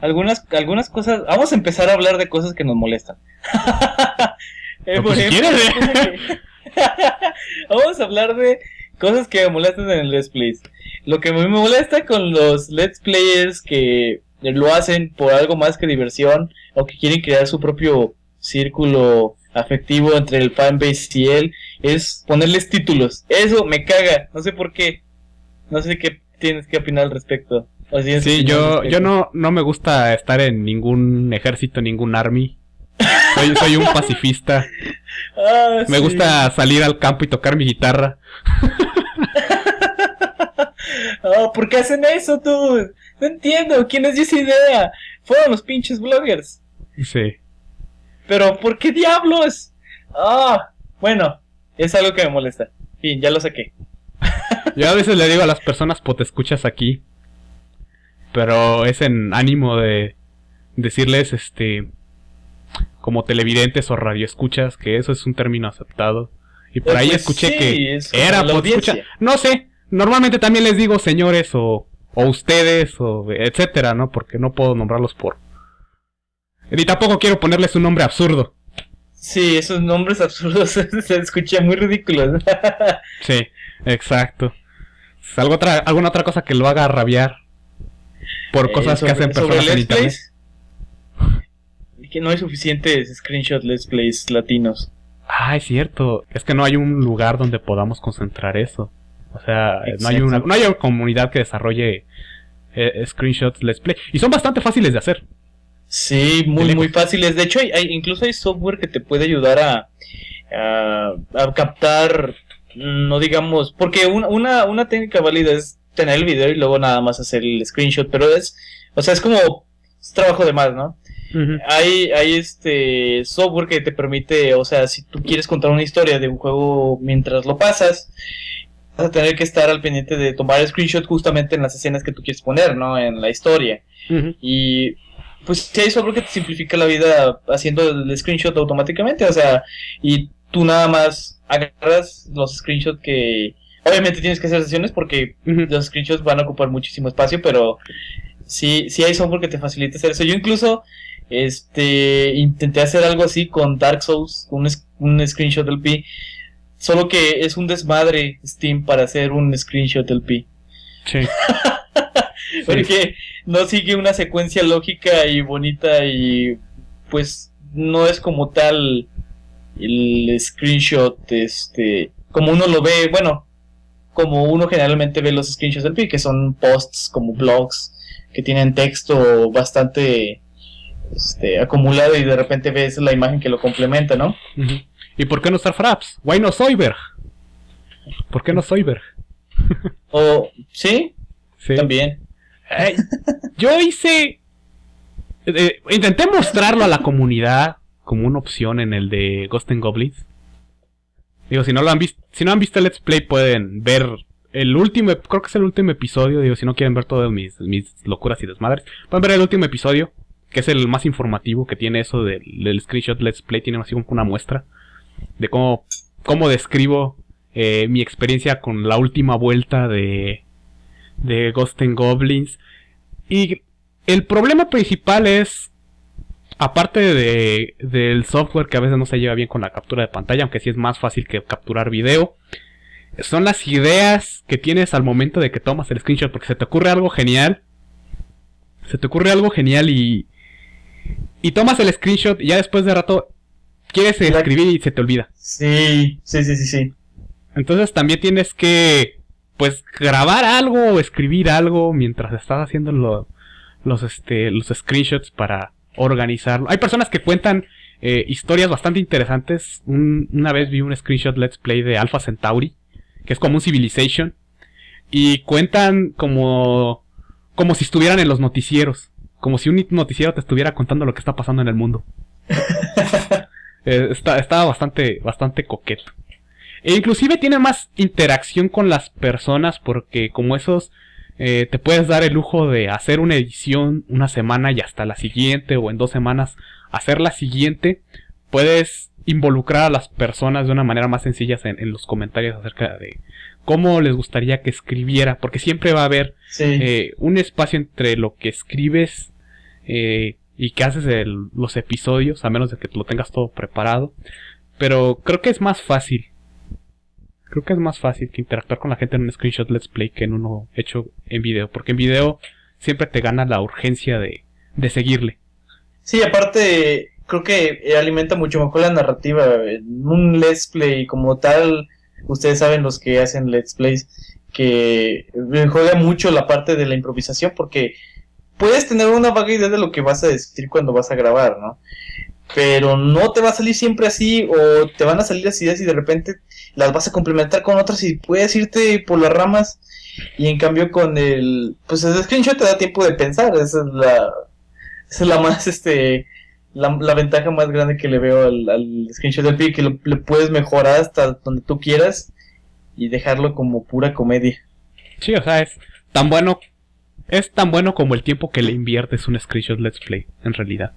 Algunas cosas. Vamos a empezar a hablar de cosas que nos molestan. Pues ejemplo, si quieres. Vamos a hablar de cosas que me molestan en el Let's Plays. Lo que a mí me molesta con los Let's Players que lo hacen por algo más que diversión, o que quieren crear su propio círculo afectivo entre el fanbase y él, es ponerles títulos. Eso me caga, no sé por qué. No sé qué tienes que opinar al respecto. Sí, yo no me gusta estar en ningún ejército, ningún army. Soy un pacifista. Ah, me gusta salir al campo y tocar mi guitarra. Oh, ¿por qué hacen eso, tú? No entiendo, ¿quién les dio esa idea? Fueron los pinches bloggers. Sí. Pero, ¿por qué diablos? Bueno, es algo que me molesta. Fin, ya lo saqué. Yo a veces le digo a las personas, pues te escuchas aquí, pero es en ánimo de decirles, como televidentes o radioescuchas, que eso es un término aceptado. Y por ahí escuché que era podescucha. No sé, normalmente también les digo señores o ustedes o etcétera, ¿no? Porque no puedo nombrarlos por... Y tampoco quiero ponerles un nombre absurdo. Sí, esos nombres absurdos se escuchan muy ridículos. Sí, exacto. ¿Alguna otra cosa que lo haga rabiar? Por cosas que hacen personas en internet. Que no hay suficientes screenshot Let's Plays latinos. Ah, es cierto. Es que no hay un lugar donde podamos concentrar eso. O sea, no hay una comunidad que desarrolle screenshots Let's Play. Y son bastante fáciles de hacer. Sí, muy fáciles. De hecho, incluso hay software que te puede ayudar a captar, no digamos... Porque una técnica válida es tener el video y luego nada más hacer el screenshot. Pero es como... es trabajo de más, ¿no? Uh-huh. Hay software que te permite, o sea, si tú quieres contar una historia de un juego mientras lo pasas, vas a tener que estar al pendiente de tomar screenshot justamente en las escenas que tú quieres poner, ¿no? En la historia. Uh-huh. Y pues sí, hay software que te simplifica la vida haciendo el screenshot automáticamente, o sea, y tú nada más agarras los screenshots que... Obviamente tienes que hacer sesiones porque uh-huh. los screenshots van a ocupar muchísimo espacio, pero... Sí, hay software que te facilita hacer eso. Yo incluso Intenté hacer algo así con Dark Souls, un screenshot LP, solo que es un desmadre Steam para hacer un screenshot LP. Sí. Porque no sigue una secuencia lógica y bonita, y pues no es como tal el screenshot, como uno lo ve, bueno, como uno generalmente ve los screenshots del PIC, que son posts como blogs que tienen texto bastante acumulado, y de repente ves la imagen que lo complementa, ¿no? Uh-huh. ¿Y por qué no usar Fraps? Why no Soyberg? ¿Por qué no Soyberg? O ¿sí? Sí, también. Yo hice, intenté mostrarlo a la comunidad como una opción en el de Ghost and Goblins. Digo, si no lo han visto, si no han visto el Let's Play, pueden ver el último, creo que es el último episodio. Digo, si no quieren ver todas mis locuras y desmadres, pueden ver el último episodio, que es el más informativo, que tiene eso del screenshot Let's Play. Tiene así como una muestra de cómo describo mi experiencia con la última vuelta de Ghost and Goblins. Y el problema principal es, aparte del software que a veces no se lleva bien con la captura de pantalla, aunque sí es más fácil que capturar video, son las ideas que tienes al momento de que tomas el screenshot, porque se te ocurre algo genial, y tomas el screenshot, y ya después de rato quieres escribir y se te olvida. Sí. Entonces también tienes que, pues, grabar algo o escribir algo mientras estás haciendo los screenshots para organizarlo. Hay personas que cuentan historias bastante interesantes. Una vez vi un screenshot Let's Play de Alpha Centauri, que es como un Civilization, y cuentan como si estuvieran en los noticieros, como si un noticiero te estuviera contando lo que está pasando en el mundo. Estaba bastante coqueto. E inclusive tiene más interacción con las personas, porque como esos te puedes dar el lujo de hacer una edición una semana y hasta la siguiente, o en 2 semanas hacer la siguiente. Puedes involucrar a las personas de una manera más sencilla en los comentarios acerca de cómo les gustaría que escribiera, porque siempre va a haber un espacio entre lo que escribes y que haces los episodios, a menos de que lo tengas todo preparado. Pero creo que es más fácil. Creo que es más fácil que interactuar con la gente en un screenshot Let's Play que en uno hecho en video, porque en video siempre te gana la urgencia de seguirle. Sí, aparte creo que alimenta mucho mejor la narrativa. En un Let's Play como tal, ustedes saben, los que hacen Let's Plays, que juega mucho la parte de la improvisación, porque puedes tener una vaga idea de lo que vas a decir cuando vas a grabar, ¿no? Pero no te va a salir siempre así, o te van a salir las ideas y de repente las vas a complementar con otras y puedes irte por las ramas. Y en cambio con el screenshot te da tiempo de pensar. Esa es la ventaja más grande que le veo al screenshot del PIB, que le puedes mejorar hasta donde tú quieras y dejarlo como pura comedia. Sí, o sea, es tan bueno como el tiempo que le inviertes un screenshot Let's Play, en realidad.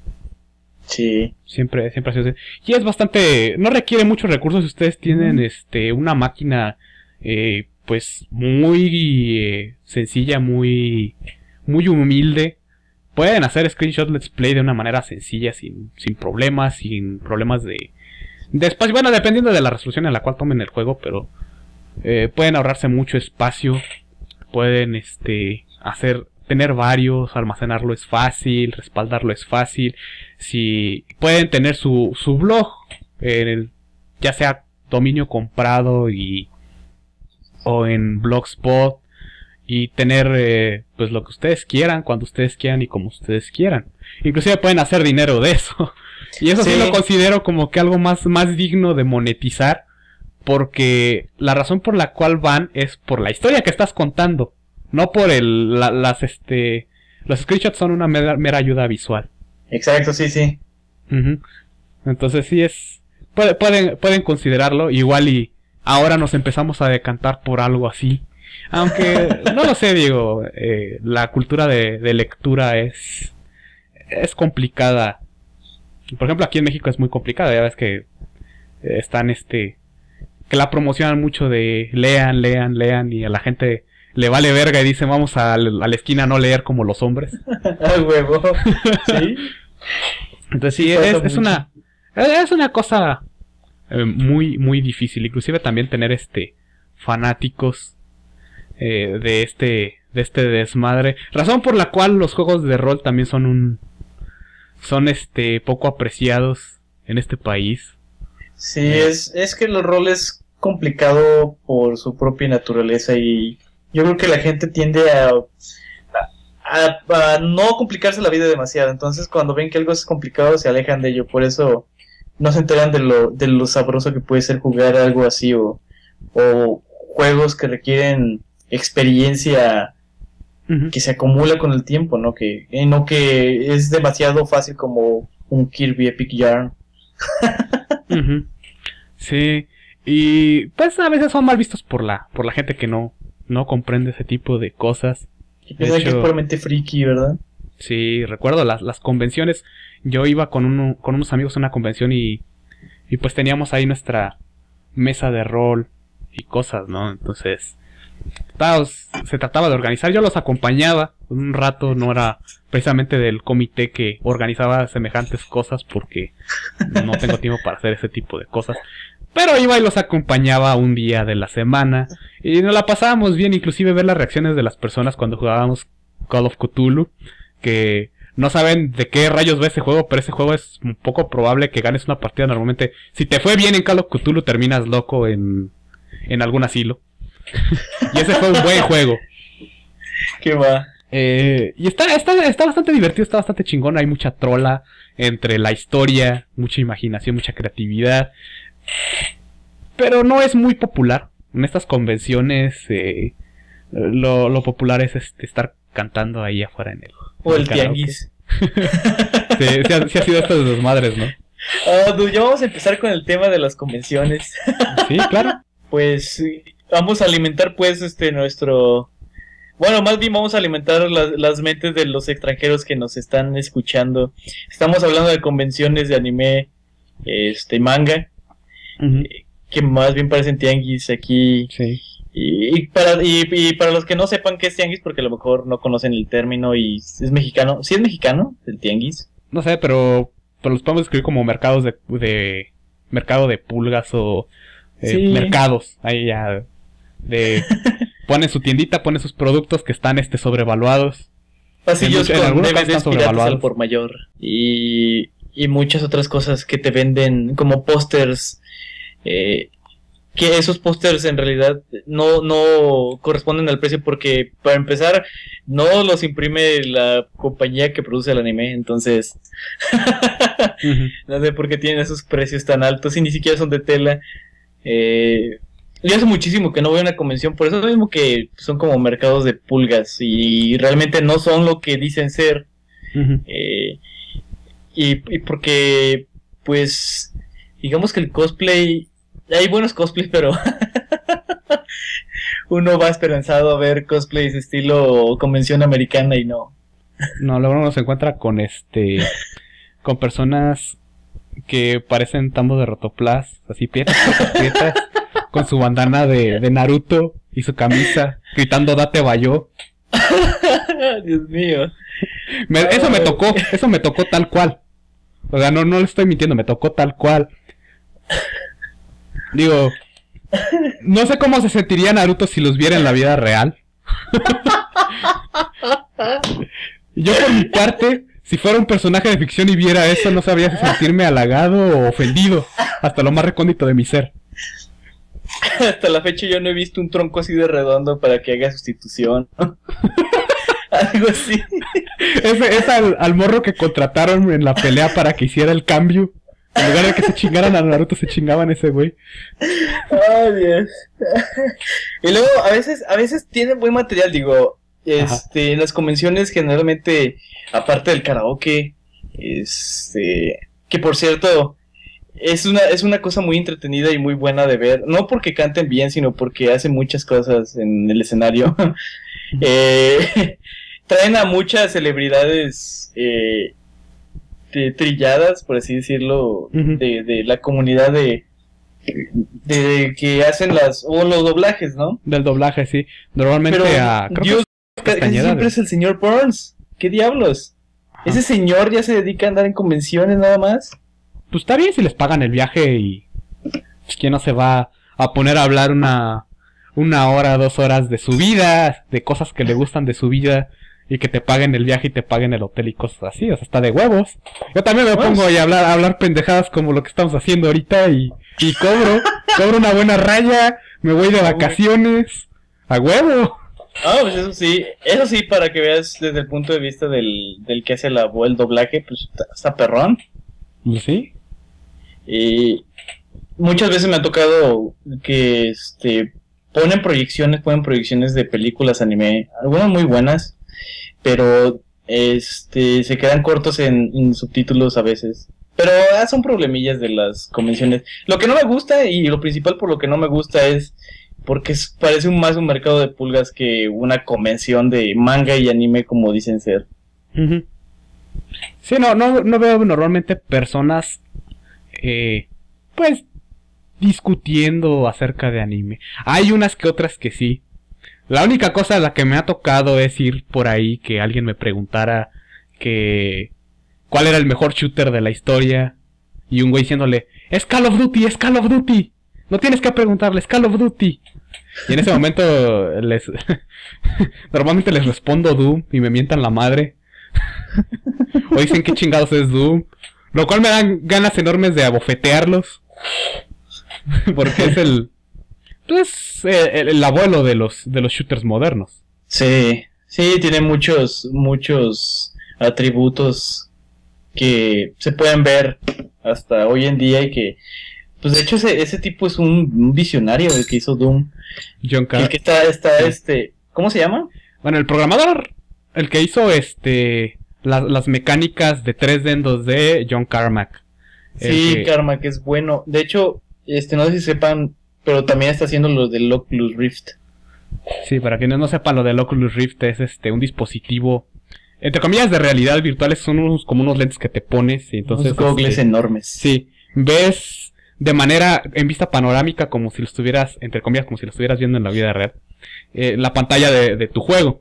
Sí. Siempre ha sido así. Y es bastante... No requiere muchos recursos si ustedes tienen una máquina pues muy sencilla, muy humilde. Pueden hacer screenshot Let's Play de una manera sencilla, sin problemas, de espacio. Bueno, dependiendo de la resolución en la cual tomen el juego, pero pueden ahorrarse mucho espacio. Pueden tener varios, almacenarlo es fácil, respaldarlo es fácil. Si pueden tener su blog, ya sea dominio comprado o en Blogspot, y tener pues lo que ustedes quieran, cuando ustedes quieran y como ustedes quieran. Inclusive pueden hacer dinero de eso. Y eso sí lo considero como que algo más digno de monetizar, porque la razón por la cual van es por la historia que estás contando. No por los screenshots son una mera ayuda visual. Exacto, sí. Uh-huh. Entonces sí pueden considerarlo. Igual y ahora nos empezamos a decantar por algo así. Aunque no lo sé, digo, la cultura de lectura es complicada. Por ejemplo, aquí en México es muy complicada. Ya ves que están que la promocionan mucho de lean, y a la gente le vale verga y dice, vamos a la esquina a no leer como los hombres. ¡Ah, huevo! ¿Sí? Entonces sí, es una cosa muy, muy difícil. Inclusive también tener fanáticos de este desmadre. Razón por la cual los juegos de rol también son poco apreciados en este país. Sí, es que el rol es complicado por su propia naturaleza y yo creo que la gente tiende a no complicarse la vida demasiado. Entonces cuando ven que algo es complicado se alejan de ello, por eso no se enteran de lo sabroso que puede ser jugar algo así o juegos que requieren experiencia que se acumula con el tiempo, ¿no? Que es demasiado fácil como un Kirby Epic Yarn. Sí, y pues a veces son mal vistos por la gente que no comprende ese tipo de cosas. Que piensa que es puramente friki, ¿verdad? Sí, recuerdo las convenciones. Yo iba con unos amigos a una convención y pues teníamos ahí nuestra mesa de rol y cosas, ¿no? Entonces se trataba de organizar, yo los acompañaba un rato, no era precisamente del comité que organizaba semejantes cosas porque no tengo tiempo para hacer ese tipo de cosas, pero iba y los acompañaba un día de la semana y nos la pasábamos bien, inclusive ver las reacciones de las personas cuando jugábamos Call of Cthulhu, que no saben de qué rayos va ese juego, pero ese juego es un poco probable que ganes una partida normalmente. Si te fue bien en Call of Cthulhu terminas loco en algún asilo. Y ese fue un buen juego. Qué va. Y está bastante divertido, está bastante chingón. Hay mucha trola entre la historia, mucha imaginación, mucha creatividad. Pero no es muy popular. En estas convenciones lo popular es estar cantando ahí afuera en el... O el tianguis. Sí ha sido esto de los madres, ¿no? Oh, dude, ya vamos a empezar con el tema de las convenciones. Sí, claro. Pues vamos a alimentar pues nuestro... Bueno, más bien vamos a alimentar las mentes de los extranjeros que nos están escuchando. Estamos hablando de convenciones de anime, manga, que más bien parecen tianguis aquí. Sí. Y para los que no sepan qué es tianguis, porque a lo mejor no conocen el término y es mexicano. ¿Sí es mexicano el tianguis? No sé, pero los podemos describir como mercados de mercado de pulgas o sí, mercados. Ahí ya de ponen su tiendita, ponen sus productos que están sobrevaluados. Pasillos con DVDs piratas al por mayor y muchas otras cosas que te venden como pósters, que esos pósters en realidad no corresponden al precio porque, para empezar, no los imprime la compañía que produce el anime, entonces no sé por qué tienen esos precios tan altos y ni siquiera son de tela. Yo hace muchísimo que no voy a una convención, por eso es lo mismo que son como mercados de pulgas y realmente no son lo que dicen ser. Y porque, pues, digamos que el cosplay... Hay buenos cosplays, pero uno va esperanzado a ver cosplays estilo convención americana y no. No, luego uno se encuentra con personas que parecen tambos de rotoplas, así prietas, con su bandana de Naruto y su camisa, gritando "date bayo". Dios mío. Eso me tocó tal cual. O sea, no le estoy mintiendo, me tocó tal cual. Digo, no sé cómo se sentiría Naruto si los viera en la vida real. Yo por mi parte, si fuera un personaje de ficción y viera eso, no sabría si sentirme halagado o ofendido, hasta lo más recóndito de mi ser. Hasta la fecha yo no he visto un tronco así de redondo para que haga sustitución. Algo así. Es al morro que contrataron en la pelea para que hiciera el cambio. En lugar de que se chingaran a Naruto, se chingaban ese güey. Ay, Dios. Y luego, a veces tienen buen material, digo. En las convenciones generalmente, aparte del karaoke, que por cierto, es una cosa muy entretenida y muy buena de ver. No porque canten bien, sino porque hacen muchas cosas en el escenario. Traen a muchas celebridades trilladas, por así decirlo, de la comunidad de que hacen los doblajes, ¿no? Del doblaje, sí. Normalmente, pero Dios, siempre es el señor Burns. ¿Qué diablos? ¿Ese señor ya se dedica a andar en convenciones nada más? Pues está bien si les pagan el viaje y... Pues, ¿quién no se va a poner a hablar una hora, 2 horas de su vida? De cosas que le gustan de su vida. Y que te paguen el viaje y te paguen el hotel y cosas así. O sea, está de huevos. Yo también me pongo y a hablar pendejadas como lo que estamos haciendo ahorita. Y cobro una buena raya. Me voy de vacaciones. ¡A huevo! Ah, pues eso sí, para que veas desde el punto de vista del que hace el doblaje, pues está perrón. ¿Sí? Y muchas veces me ha tocado que ponen proyecciones de películas anime, algunas muy buenas, pero se quedan cortos en subtítulos a veces. Pero son problemillas de las convenciones. Lo que no me gusta, y lo principal por lo que no me gusta es... Porque parece más un mercado de pulgas que una convención de manga y anime como dicen ser. Uh-huh. Sí, no veo normalmente personas, pues, discutiendo acerca de anime. Hay unas que otras que sí. La única cosa a la que me ha tocado es ir por ahí que alguien me preguntara que... ¿Cuál era el mejor shooter de la historia? Y un güey diciéndole, ¡es Call of Duty, es Call of Duty! No tienes que preguntarles, Call of Duty. Y en ese momento normalmente les respondo Doom y me mientan la madre. O dicen que chingados es Doom. Lo cual me dan ganas enormes de abofetearlos. Porque es el abuelo de los shooters modernos. Sí, sí, tiene muchos atributos que se pueden ver hasta hoy en día y que... Pues de hecho ese tipo es un visionario el que hizo Doom. John Carter. El que está ¿cómo se llama? Bueno, el programador, el que hizo las mecánicas de 3D en 2D, John Carmack. Sí, Carmack es bueno. De hecho, no sé si sepan, pero también está haciendo lo del Oculus Rift. Sí, para quienes no sepan, lo del Oculus Rift es un dispositivo entre comillas de realidad virtual, son como unos lentes que te pones y entonces unos goggles enormes. Sí, ves de manera en vista panorámica, como si lo estuvieras, entre comillas, como si lo estuvieras viendo en la vida real, la pantalla de tu juego.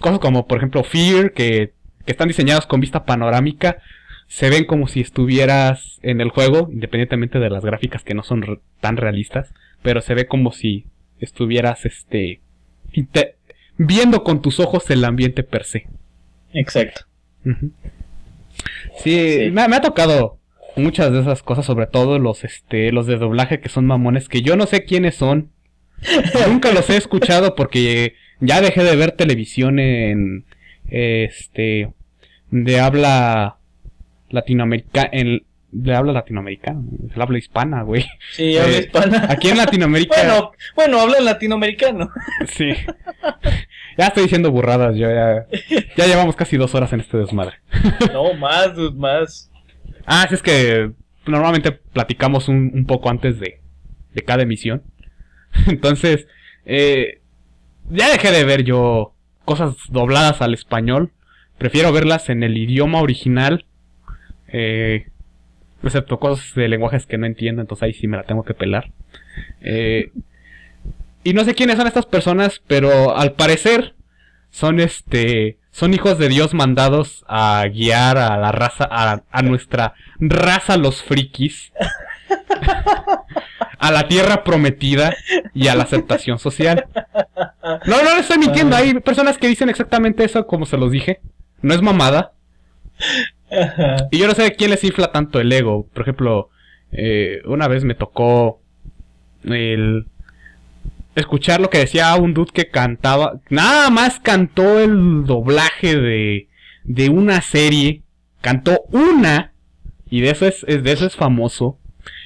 Cosas como, por ejemplo, Fear, que están diseñadas con vista panorámica, se ven como si estuvieras en el juego, independientemente de las gráficas que no son tan realistas, pero se ve como si estuvieras viendo con tus ojos el ambiente per se. Exacto. Uh-huh. Sí. Me ha tocado muchas de esas cosas, sobre todo los de doblaje que son mamones, que yo no sé quiénes son. Nunca los he escuchado porque ya dejé de ver televisión de habla latinoamericana, de habla hispana, güey. Sí, habla hispana. Aquí en Latinoamérica. Bueno, habla latinoamericano. Sí. Ya estoy diciendo burradas, yo ya llevamos casi 2 horas en este desmadre. No, más. Ah, sí, es que normalmente platicamos un poco antes de cada emisión. Entonces, ya dejé de ver yo cosas dobladas al español. Prefiero verlas en el idioma original. Excepto cosas de lenguajes que no entiendo, entonces ahí sí me la tengo que pelar. Y no sé quiénes son estas personas, pero al parecer son son hijos de Dios mandados a guiar a la raza, a nuestra raza, los frikis, a la tierra prometida y a la aceptación social. No, no estoy mintiendo, hay personas que dicen exactamente eso como se los dije, no es mamada. Y yo no sé de quién les infla tanto el ego. Por ejemplo, una vez me tocó escuchar lo que decía un dude que cantaba. Nada más cantó el doblaje de una serie. Cantó una. Y de eso es famoso.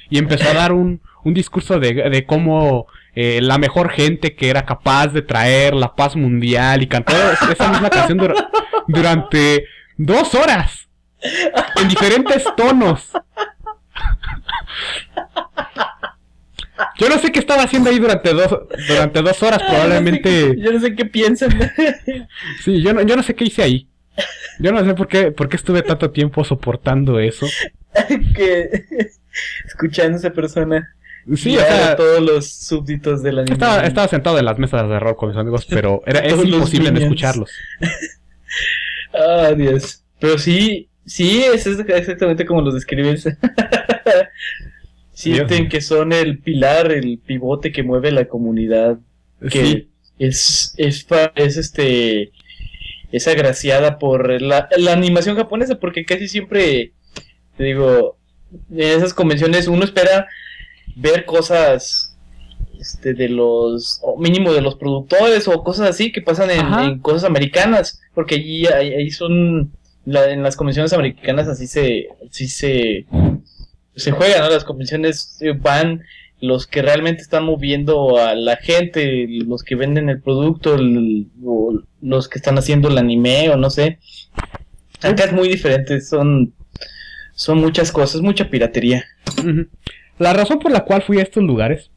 Y empezó a dar un discurso de cómo la mejor gente que era capaz de traer la paz mundial. Y cantó esa misma canción durante 2 horas. En diferentes tonos. Yo no sé qué estaba haciendo ahí durante dos horas, probablemente... Yo no sé qué piensan. Sí, yo no sé qué hice ahí. Yo no sé por qué estuve tanto tiempo soportando eso. Que... Escuchando a esa persona. Sí, o sea... Todos los súbditos de la anime. Estaba sentado en las mesas de error con mis amigos, pero es imposible no escucharlos. Ah, Dios. Pero sí, sí, es exactamente como los describes. Sienten que son el pilar, el pivote que mueve la comunidad. Que sí. Es agraciada por la animación japonesa, porque casi siempre, te digo, en esas convenciones uno espera ver cosas de los, o mínimo de los productores o cosas así que pasan en cosas americanas, porque allí ahí son, en las convenciones americanas así se juegan, ¿no? Las convenciones van los que realmente están moviendo a la gente, los que venden el producto, o los que están haciendo el anime, o no sé. Acá es muy diferente, son muchas cosas, mucha piratería. La razón por la cual fui a estos lugares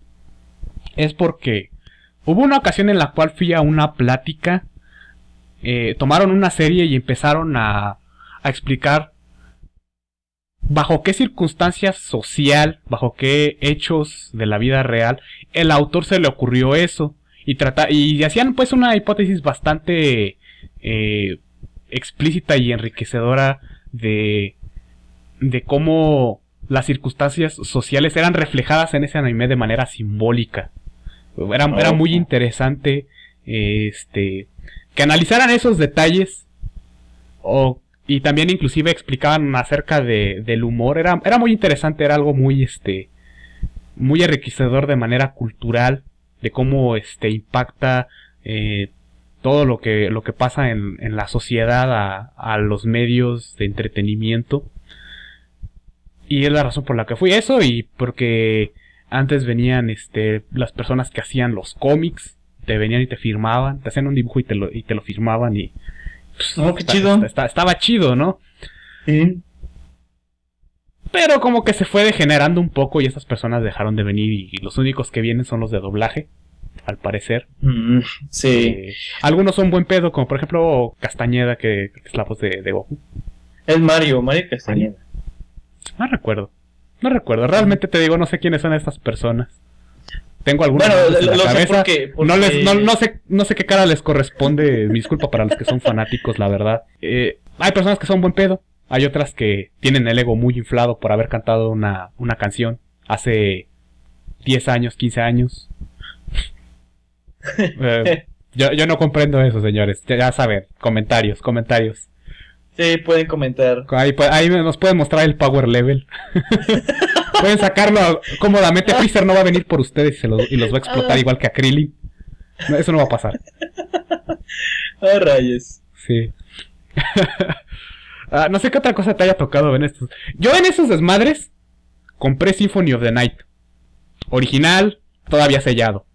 es porque hubo una ocasión en la cual fui a una plática, tomaron una serie y empezaron a explicar bajo qué circunstancias social, bajo qué hechos de la vida real el autor se le ocurrió eso, y hacían pues una hipótesis bastante explícita y enriquecedora de cómo las circunstancias sociales eran reflejadas en ese anime de manera simbólica. Era muy interesante que analizaran esos detalles, y también inclusive explicaban acerca del humor. Era muy interesante, era algo muy muy enriquecedor de manera cultural, de cómo impacta todo lo que pasa en la sociedad a los medios de entretenimiento. Y es la razón por la que fui, eso, y porque antes venían las personas que hacían los cómics, te venían y te firmaban, te hacían un dibujo y te lo firmaban y... Oh, qué chido. Estaba chido, ¿no? Sí. Pero como que se fue degenerando un poco y esas personas dejaron de venir, y los únicos que vienen son los de doblaje, al parecer. Sí. Algunos son buen pedo, como por ejemplo Castañeda, que es la voz de Goku. Es Mario Castañeda. No recuerdo. Realmente te digo, no sé quiénes son estas personas. Tengo algunos en la cabeza. Sé porque... No sé qué cara les corresponde. Mi disculpa para los que son fanáticos, la verdad. Hay personas que son buen pedo. Hay otras que tienen el ego muy inflado por haber cantado una canción hace 10 años, 15 años. Yo no comprendo eso, señores. Ya saben, comentarios. Sí, pueden comentar. Ahí nos pueden mostrar el power level. Pueden sacarlo cómodamente. Freezer no va a venir por ustedes y los va a explotar igual que a Krillin. No, eso no va a pasar. ¡Ah, rayos! Sí. No sé qué otra cosa te haya tocado en estos. Yo en esos desmadres compré Symphony of the Night. Original, todavía sellado.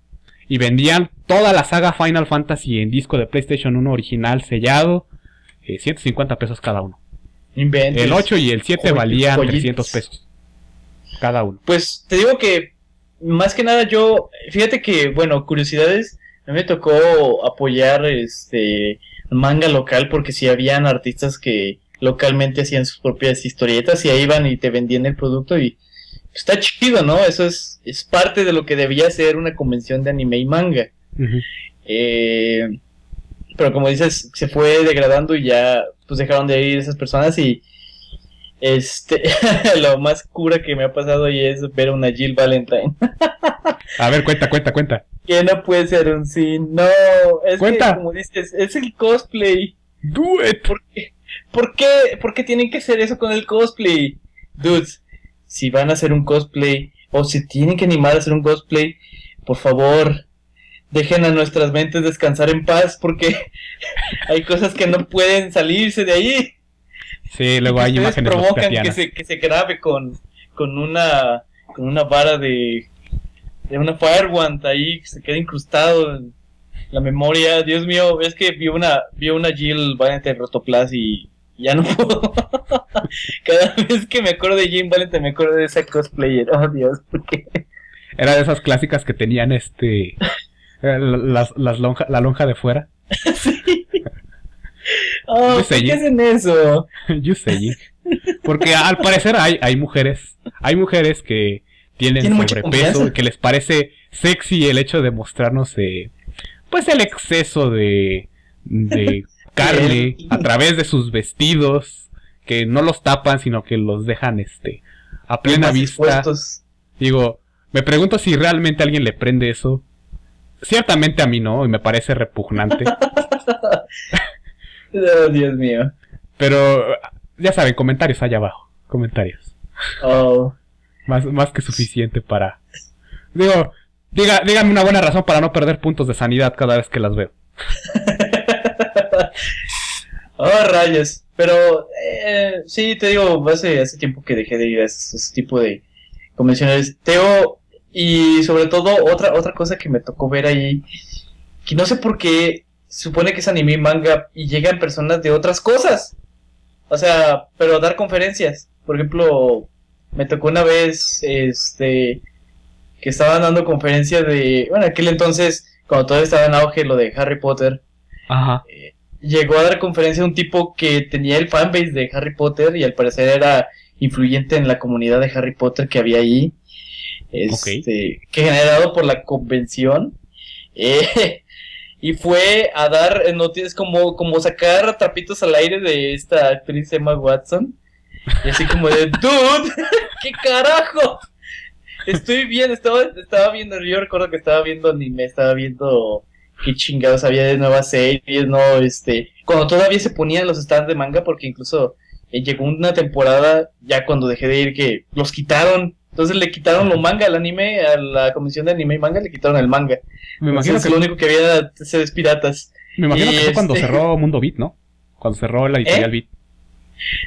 Y vendían toda la saga Final Fantasy en disco de PlayStation 1 original sellado. 150 pesos cada uno. Inventes. El 8 y el 7 valían 300 pesos cada uno. Pues te digo que más que nada yo, fíjate que, bueno, curiosidades, a mí me tocó apoyar manga local, porque sí habían artistas que localmente hacían sus propias historietas y ahí iban y te vendían el producto, y pues, está chido, ¿no? Eso es parte de lo que debía ser una convención de anime y manga. Pero como dices, se fue degradando y ya pues dejaron de ir esas personas, y lo más cura que me ha pasado ahí es ver una Jill Valentine. A ver, cuenta. Que no puede ser un sin, no, es cuenta. Que como dices, es el cosplay. Do it. ¿Por qué tienen que hacer eso con el cosplay? Dudes, si van a hacer un cosplay, o si tienen que animar a hacer un cosplay, por favor, dejen a nuestras mentes descansar en paz, porque hay cosas que no pueden salirse de ahí. Sí, luego hay imágenes provocan que se grabe con una vara de una Fire Wand ahí, que se queda incrustado en la memoria. Dios mío, es que vi una Jill Valentine Rotoplas y ya no puedo. Cada vez que me acuerdo de Jill Valentine me acuerdo de esa cosplayer. Oh, Dios, porque era de esas clásicas que tenían la lonja de fuera. Sí. Oh, ¿por qué hacen eso? Yo sé. Porque al parecer hay mujeres que tienen sobrepeso y que les parece sexy el hecho de mostrarnos pues el exceso de carne a través de sus vestidos, que no los tapan, sino que los dejan a plena vista. Expuestos. Digo, me pregunto si realmente alguien le prende eso. Ciertamente a mí no, y me parece repugnante. Oh, Dios mío. Pero, ya saben, comentarios allá abajo. Comentarios. Oh. Más que suficiente para... Digo, díganme una buena razón para no perder puntos de sanidad cada vez que las veo. Oh, rayos. Pero, sí, te digo, hace tiempo que dejé de ir a ese tipo de convenciones. Teo, y sobre todo, otra cosa que me tocó ver ahí, que no sé por qué, se supone que es anime y manga, y llegan personas de otras cosas. O sea, pero a dar conferencias. Por ejemplo, me tocó una vez, que estaban dando conferencias de... Bueno, aquel entonces, cuando todavía estaba en auge lo de Harry Potter. Ajá. Llegó a dar conferencia un tipo que tenía el fanbase de Harry Potter y al parecer era influyente en la comunidad de Harry Potter que había ahí, okay, que generado por la convención, y fue a dar noticias como sacar trapitos al aire de esta actriz Emma Watson, y así como de dude, qué carajo, estoy bien, estaba viendo, yo recuerdo que estaba viendo anime, estaba viendo... Qué chingados había de nuevas series, ¿no? Cuando todavía se ponían los stands de manga, porque incluso llegó una temporada, ya cuando dejé de ir, que los quitaron. Entonces le quitaron los manga al anime, a la comisión de anime y manga, le quitaron el manga. Me imagino que lo único que había era series piratas. Me imagino que fue cuando cerró Mundo Beat, ¿no? Cuando cerró la editorial Beat.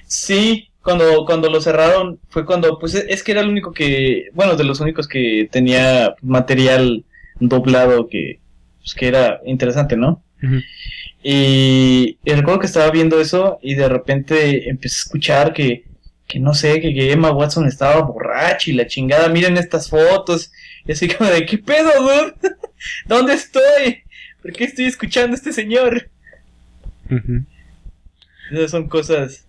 Sí, cuando lo cerraron fue cuando, pues es que era el único que, bueno, de los únicos que tenía material doblado que era interesante, ¿no? Uh-huh. Y recuerdo que estaba viendo eso y de repente empecé a escuchar que no sé, que Emma Watson estaba borracha y la chingada, miren estas fotos, y así como de, ¿qué pedo, dude? ¿Dónde estoy? ¿Por qué estoy escuchando a este señor? Uh-huh. Esas son cosas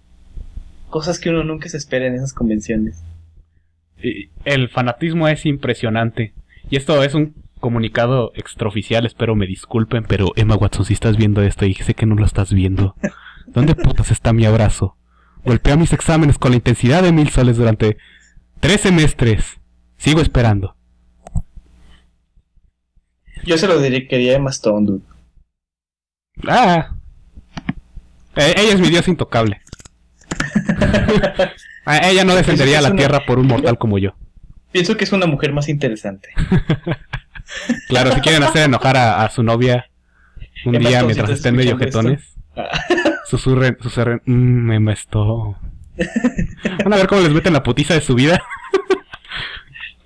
que uno nunca se espera en esas convenciones. Y el fanatismo es impresionante, y esto es un comunicado extraoficial, espero me disculpen, pero Emma Watson, si estás viendo esto y sé que no lo estás viendo, ¿dónde putas está mi abrazo? Golpea mis exámenes con la intensidad de 1000 soles durante 3 semestres. Sigo esperando. Yo se lo diré, quería Emma Stone, dude. Ah. Ella es mi dios intocable. Ella no defendería la tierra por un mortal como yo. Pienso que es una mujer más interesante. Claro, si quieren hacer enojar a su novia un día mientras estén medio jetones, susurren, me mestó. Van a ver cómo les meten la putiza de su vida.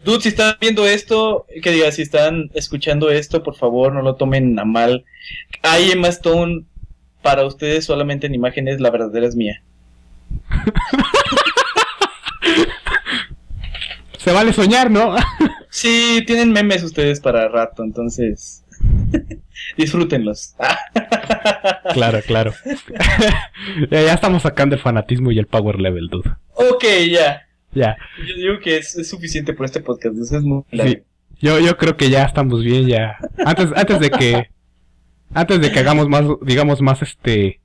Dude, si están viendo esto, que diga, si están escuchando esto, por favor, no lo tomen a mal. Hay Emma Stone para ustedes solamente en imágenes, la verdadera es mía. Se vale soñar, ¿no? Sí, tienen memes ustedes para rato, entonces... Disfrútenlos. Claro, claro. ya estamos sacando el fanatismo y el power level, dude. Ok, ya. Yo digo que es suficiente por este podcast, entonces es muy largo. Sí. Yo creo que ya estamos bien, ya. Antes de que hagamos más, digamos, más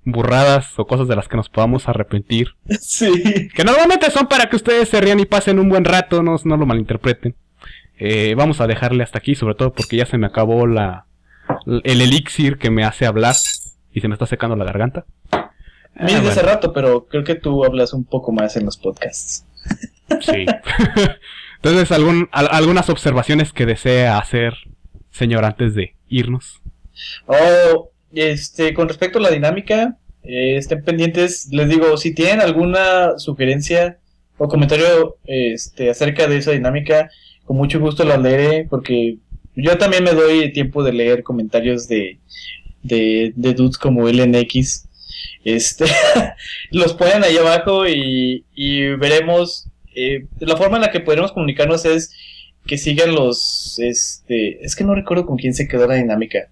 burradas o cosas de las que nos podamos arrepentir. Sí. Que normalmente son para que ustedes se rían y pasen un buen rato, no lo malinterpreten. Vamos a dejarle hasta aquí, sobre todo porque ya se me acabó el elixir que me hace hablar y se me está secando la garganta. Miren, bueno. Hace rato, pero creo que tú hablas un poco más en los podcasts. Sí. Entonces, algunas observaciones que desea hacer, señor, antes de irnos. Con respecto a la dinámica, estén pendientes, les digo, si tienen alguna sugerencia o comentario acerca de esa dinámica, con mucho gusto la leeré, porque yo también me doy tiempo de leer comentarios de dudes como LNX. Los ponen ahí abajo y veremos. La forma en la que podremos comunicarnos es que sigan los es que no recuerdo con quién se quedó la dinámica.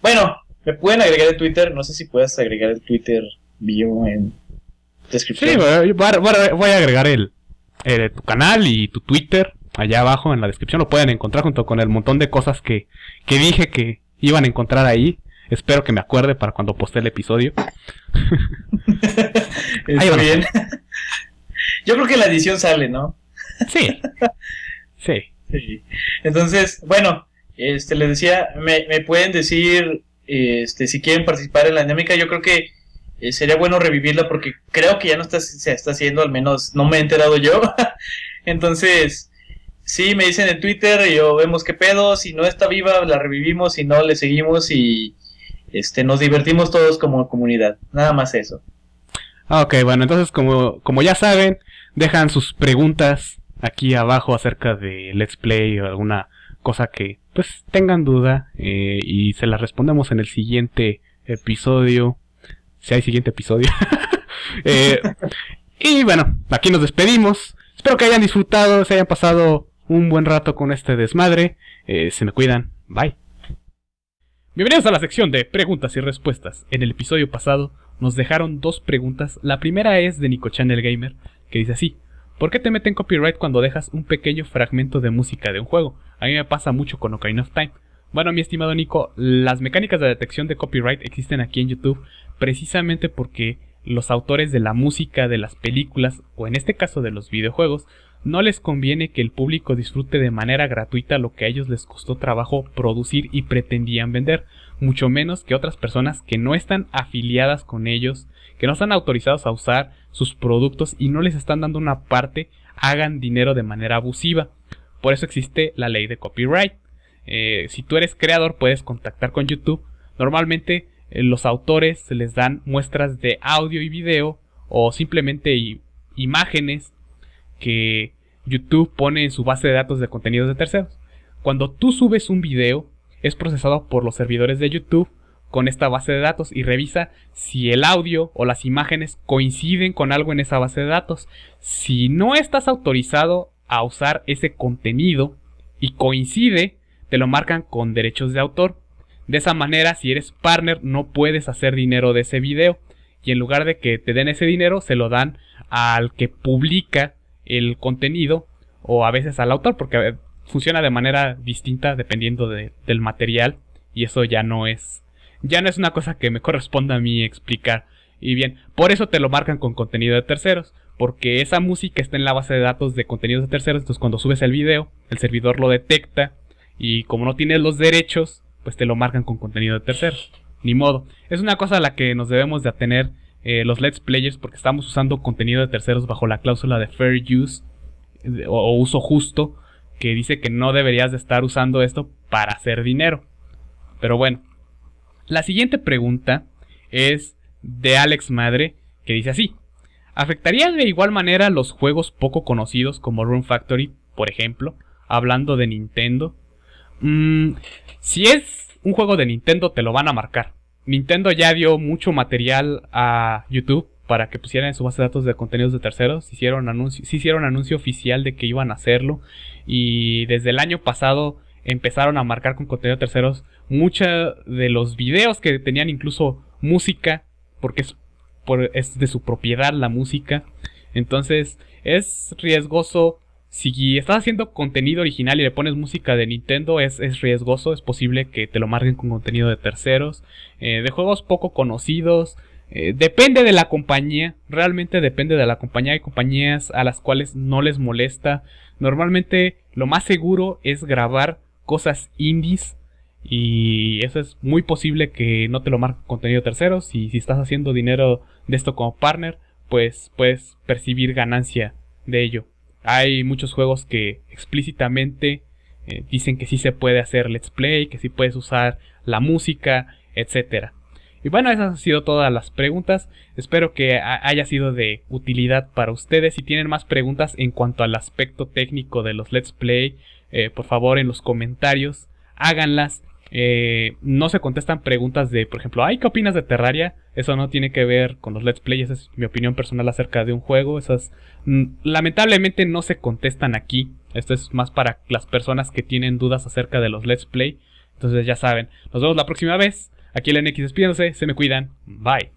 Bueno, me pueden agregar el Twitter. No sé si puedas agregar el Twitter bio en descripción. Sí, voy a agregar tu canal y tu Twitter allá abajo en la descripción. Lo pueden encontrar junto con el montón de cosas que dije que iban a encontrar ahí. Espero que me acuerde para cuando postee el episodio. Está bien. Yo creo que la edición sale, ¿no? Sí. Sí. Sí. Entonces, bueno, les decía, me pueden decir si quieren participar en la dinámica. Yo creo que sería bueno revivirla porque creo que ya no se está haciendo, al menos no me he enterado yo. Entonces, sí, me dicen en Twitter y yo vemos qué pedo, si no está viva la revivimos, si no le seguimos y nos divertimos todos como comunidad, nada más eso. Ok, bueno, entonces como ya saben, dejan sus preguntas aquí abajo acerca de Let's Play o alguna cosa que pues tengan duda, y se las respondemos en el siguiente episodio, si hay siguiente episodio. Y bueno, aquí nos despedimos. Espero que hayan disfrutado, se hayan pasado un buen rato con este desmadre. Se me cuidan, bye. Bienvenidos a la sección de preguntas y respuestas. En el episodio pasado nos dejaron dos preguntas. La primera es de Nico-chan el Gamer, que dice así: ¿por qué te meten copyright cuando dejas un pequeño fragmento de música de un juego? A mí me pasa mucho con Ocarina of Time. Bueno, mi estimado Nico, las mecánicas de detección de copyright existen aquí en YouTube precisamente porque los autores de la música, de las películas o en este caso de los videojuegos no les conviene que el público disfrute de manera gratuita lo que a ellos les costó trabajo producir y pretendían vender, mucho menos que otras personas que no están afiliadas con ellos, que no están autorizados a usar sus productos y no les están dando una parte, hagan dinero de manera abusiva. Por eso existe la ley de copyright. Si tú eres creador puedes contactar con YouTube. Normalmente los autores se les dan muestras de audio y video o simplemente imágenes que YouTube pone en su base de datos de contenidos de terceros. Cuando tú subes un video es procesado por los servidores de YouTube con esta base de datos y revisa si el audio o las imágenes coinciden con algo en esa base de datos. Si no estás autorizado a usar ese contenido y coincide, te lo marcan con derechos de autor. De esa manera, si eres partner, no puedes hacer dinero de ese video. Y en lugar de que te den ese dinero, se lo dan al que publica el contenido o a veces al autor, porque funciona de manera distinta dependiendo del material. Y eso ya no es una cosa que me corresponda a mí explicar. Y bien, por eso te lo marcan con contenido de terceros, porque esa música está en la base de datos de contenidos de terceros. Entonces cuando subes el video, el servidor lo detecta y como no tienes los derechos, pues te lo marcan con contenido de terceros. Ni modo. Es una cosa a la que nos debemos de atener los Let's Players, porque estamos usando contenido de terceros bajo la cláusula de Fair Use o uso justo, que dice que no deberías de estar usando esto para hacer dinero. Pero bueno. La siguiente pregunta es de Alex Madre, que dice así: ¿afectarían de igual manera los juegos poco conocidos como Rune Factory, por ejemplo? Hablando de Nintendo. Si es un juego de Nintendo te lo van a marcar. Nintendo ya dio mucho material a YouTube para que pusieran en su base de datos de contenidos de terceros. Se hicieron anuncio oficial de que iban a hacerlo. Y desde el año pasado empezaron a marcar con contenido de terceros muchos de los videos que tenían incluso música, porque es de su propiedad la música. Entonces es riesgoso. Si estás haciendo contenido original y le pones música de Nintendo, es riesgoso, es posible que te lo marquen con contenido de terceros, de juegos poco conocidos, depende de la compañía, realmente depende de la compañía. Hay compañías a las cuales no les molesta. Normalmente lo más seguro es grabar cosas indies y eso es muy posible que no te lo marquen con contenido de terceros, y si estás haciendo dinero de esto como partner, pues puedes percibir ganancia de ello. Hay muchos juegos que explícitamente dicen que sí se puede hacer Let's Play, que sí puedes usar la música, etc. Y bueno, esas han sido todas las preguntas. Espero que haya sido de utilidad para ustedes. Si tienen más preguntas en cuanto al aspecto técnico de los Let's Play, por favor en los comentarios háganlas. No se contestan preguntas de, por ejemplo, ¿qué opinas de Terraria? Eso no tiene que ver con los Let's Play, esa es mi opinión personal acerca de un juego. Esas lamentablemente no se contestan aquí. Esto es más para las personas que tienen dudas acerca de los Let's Play. Entonces ya saben, nos vemos la próxima vez. Aquí el NX despidiéndose, se me cuidan, bye.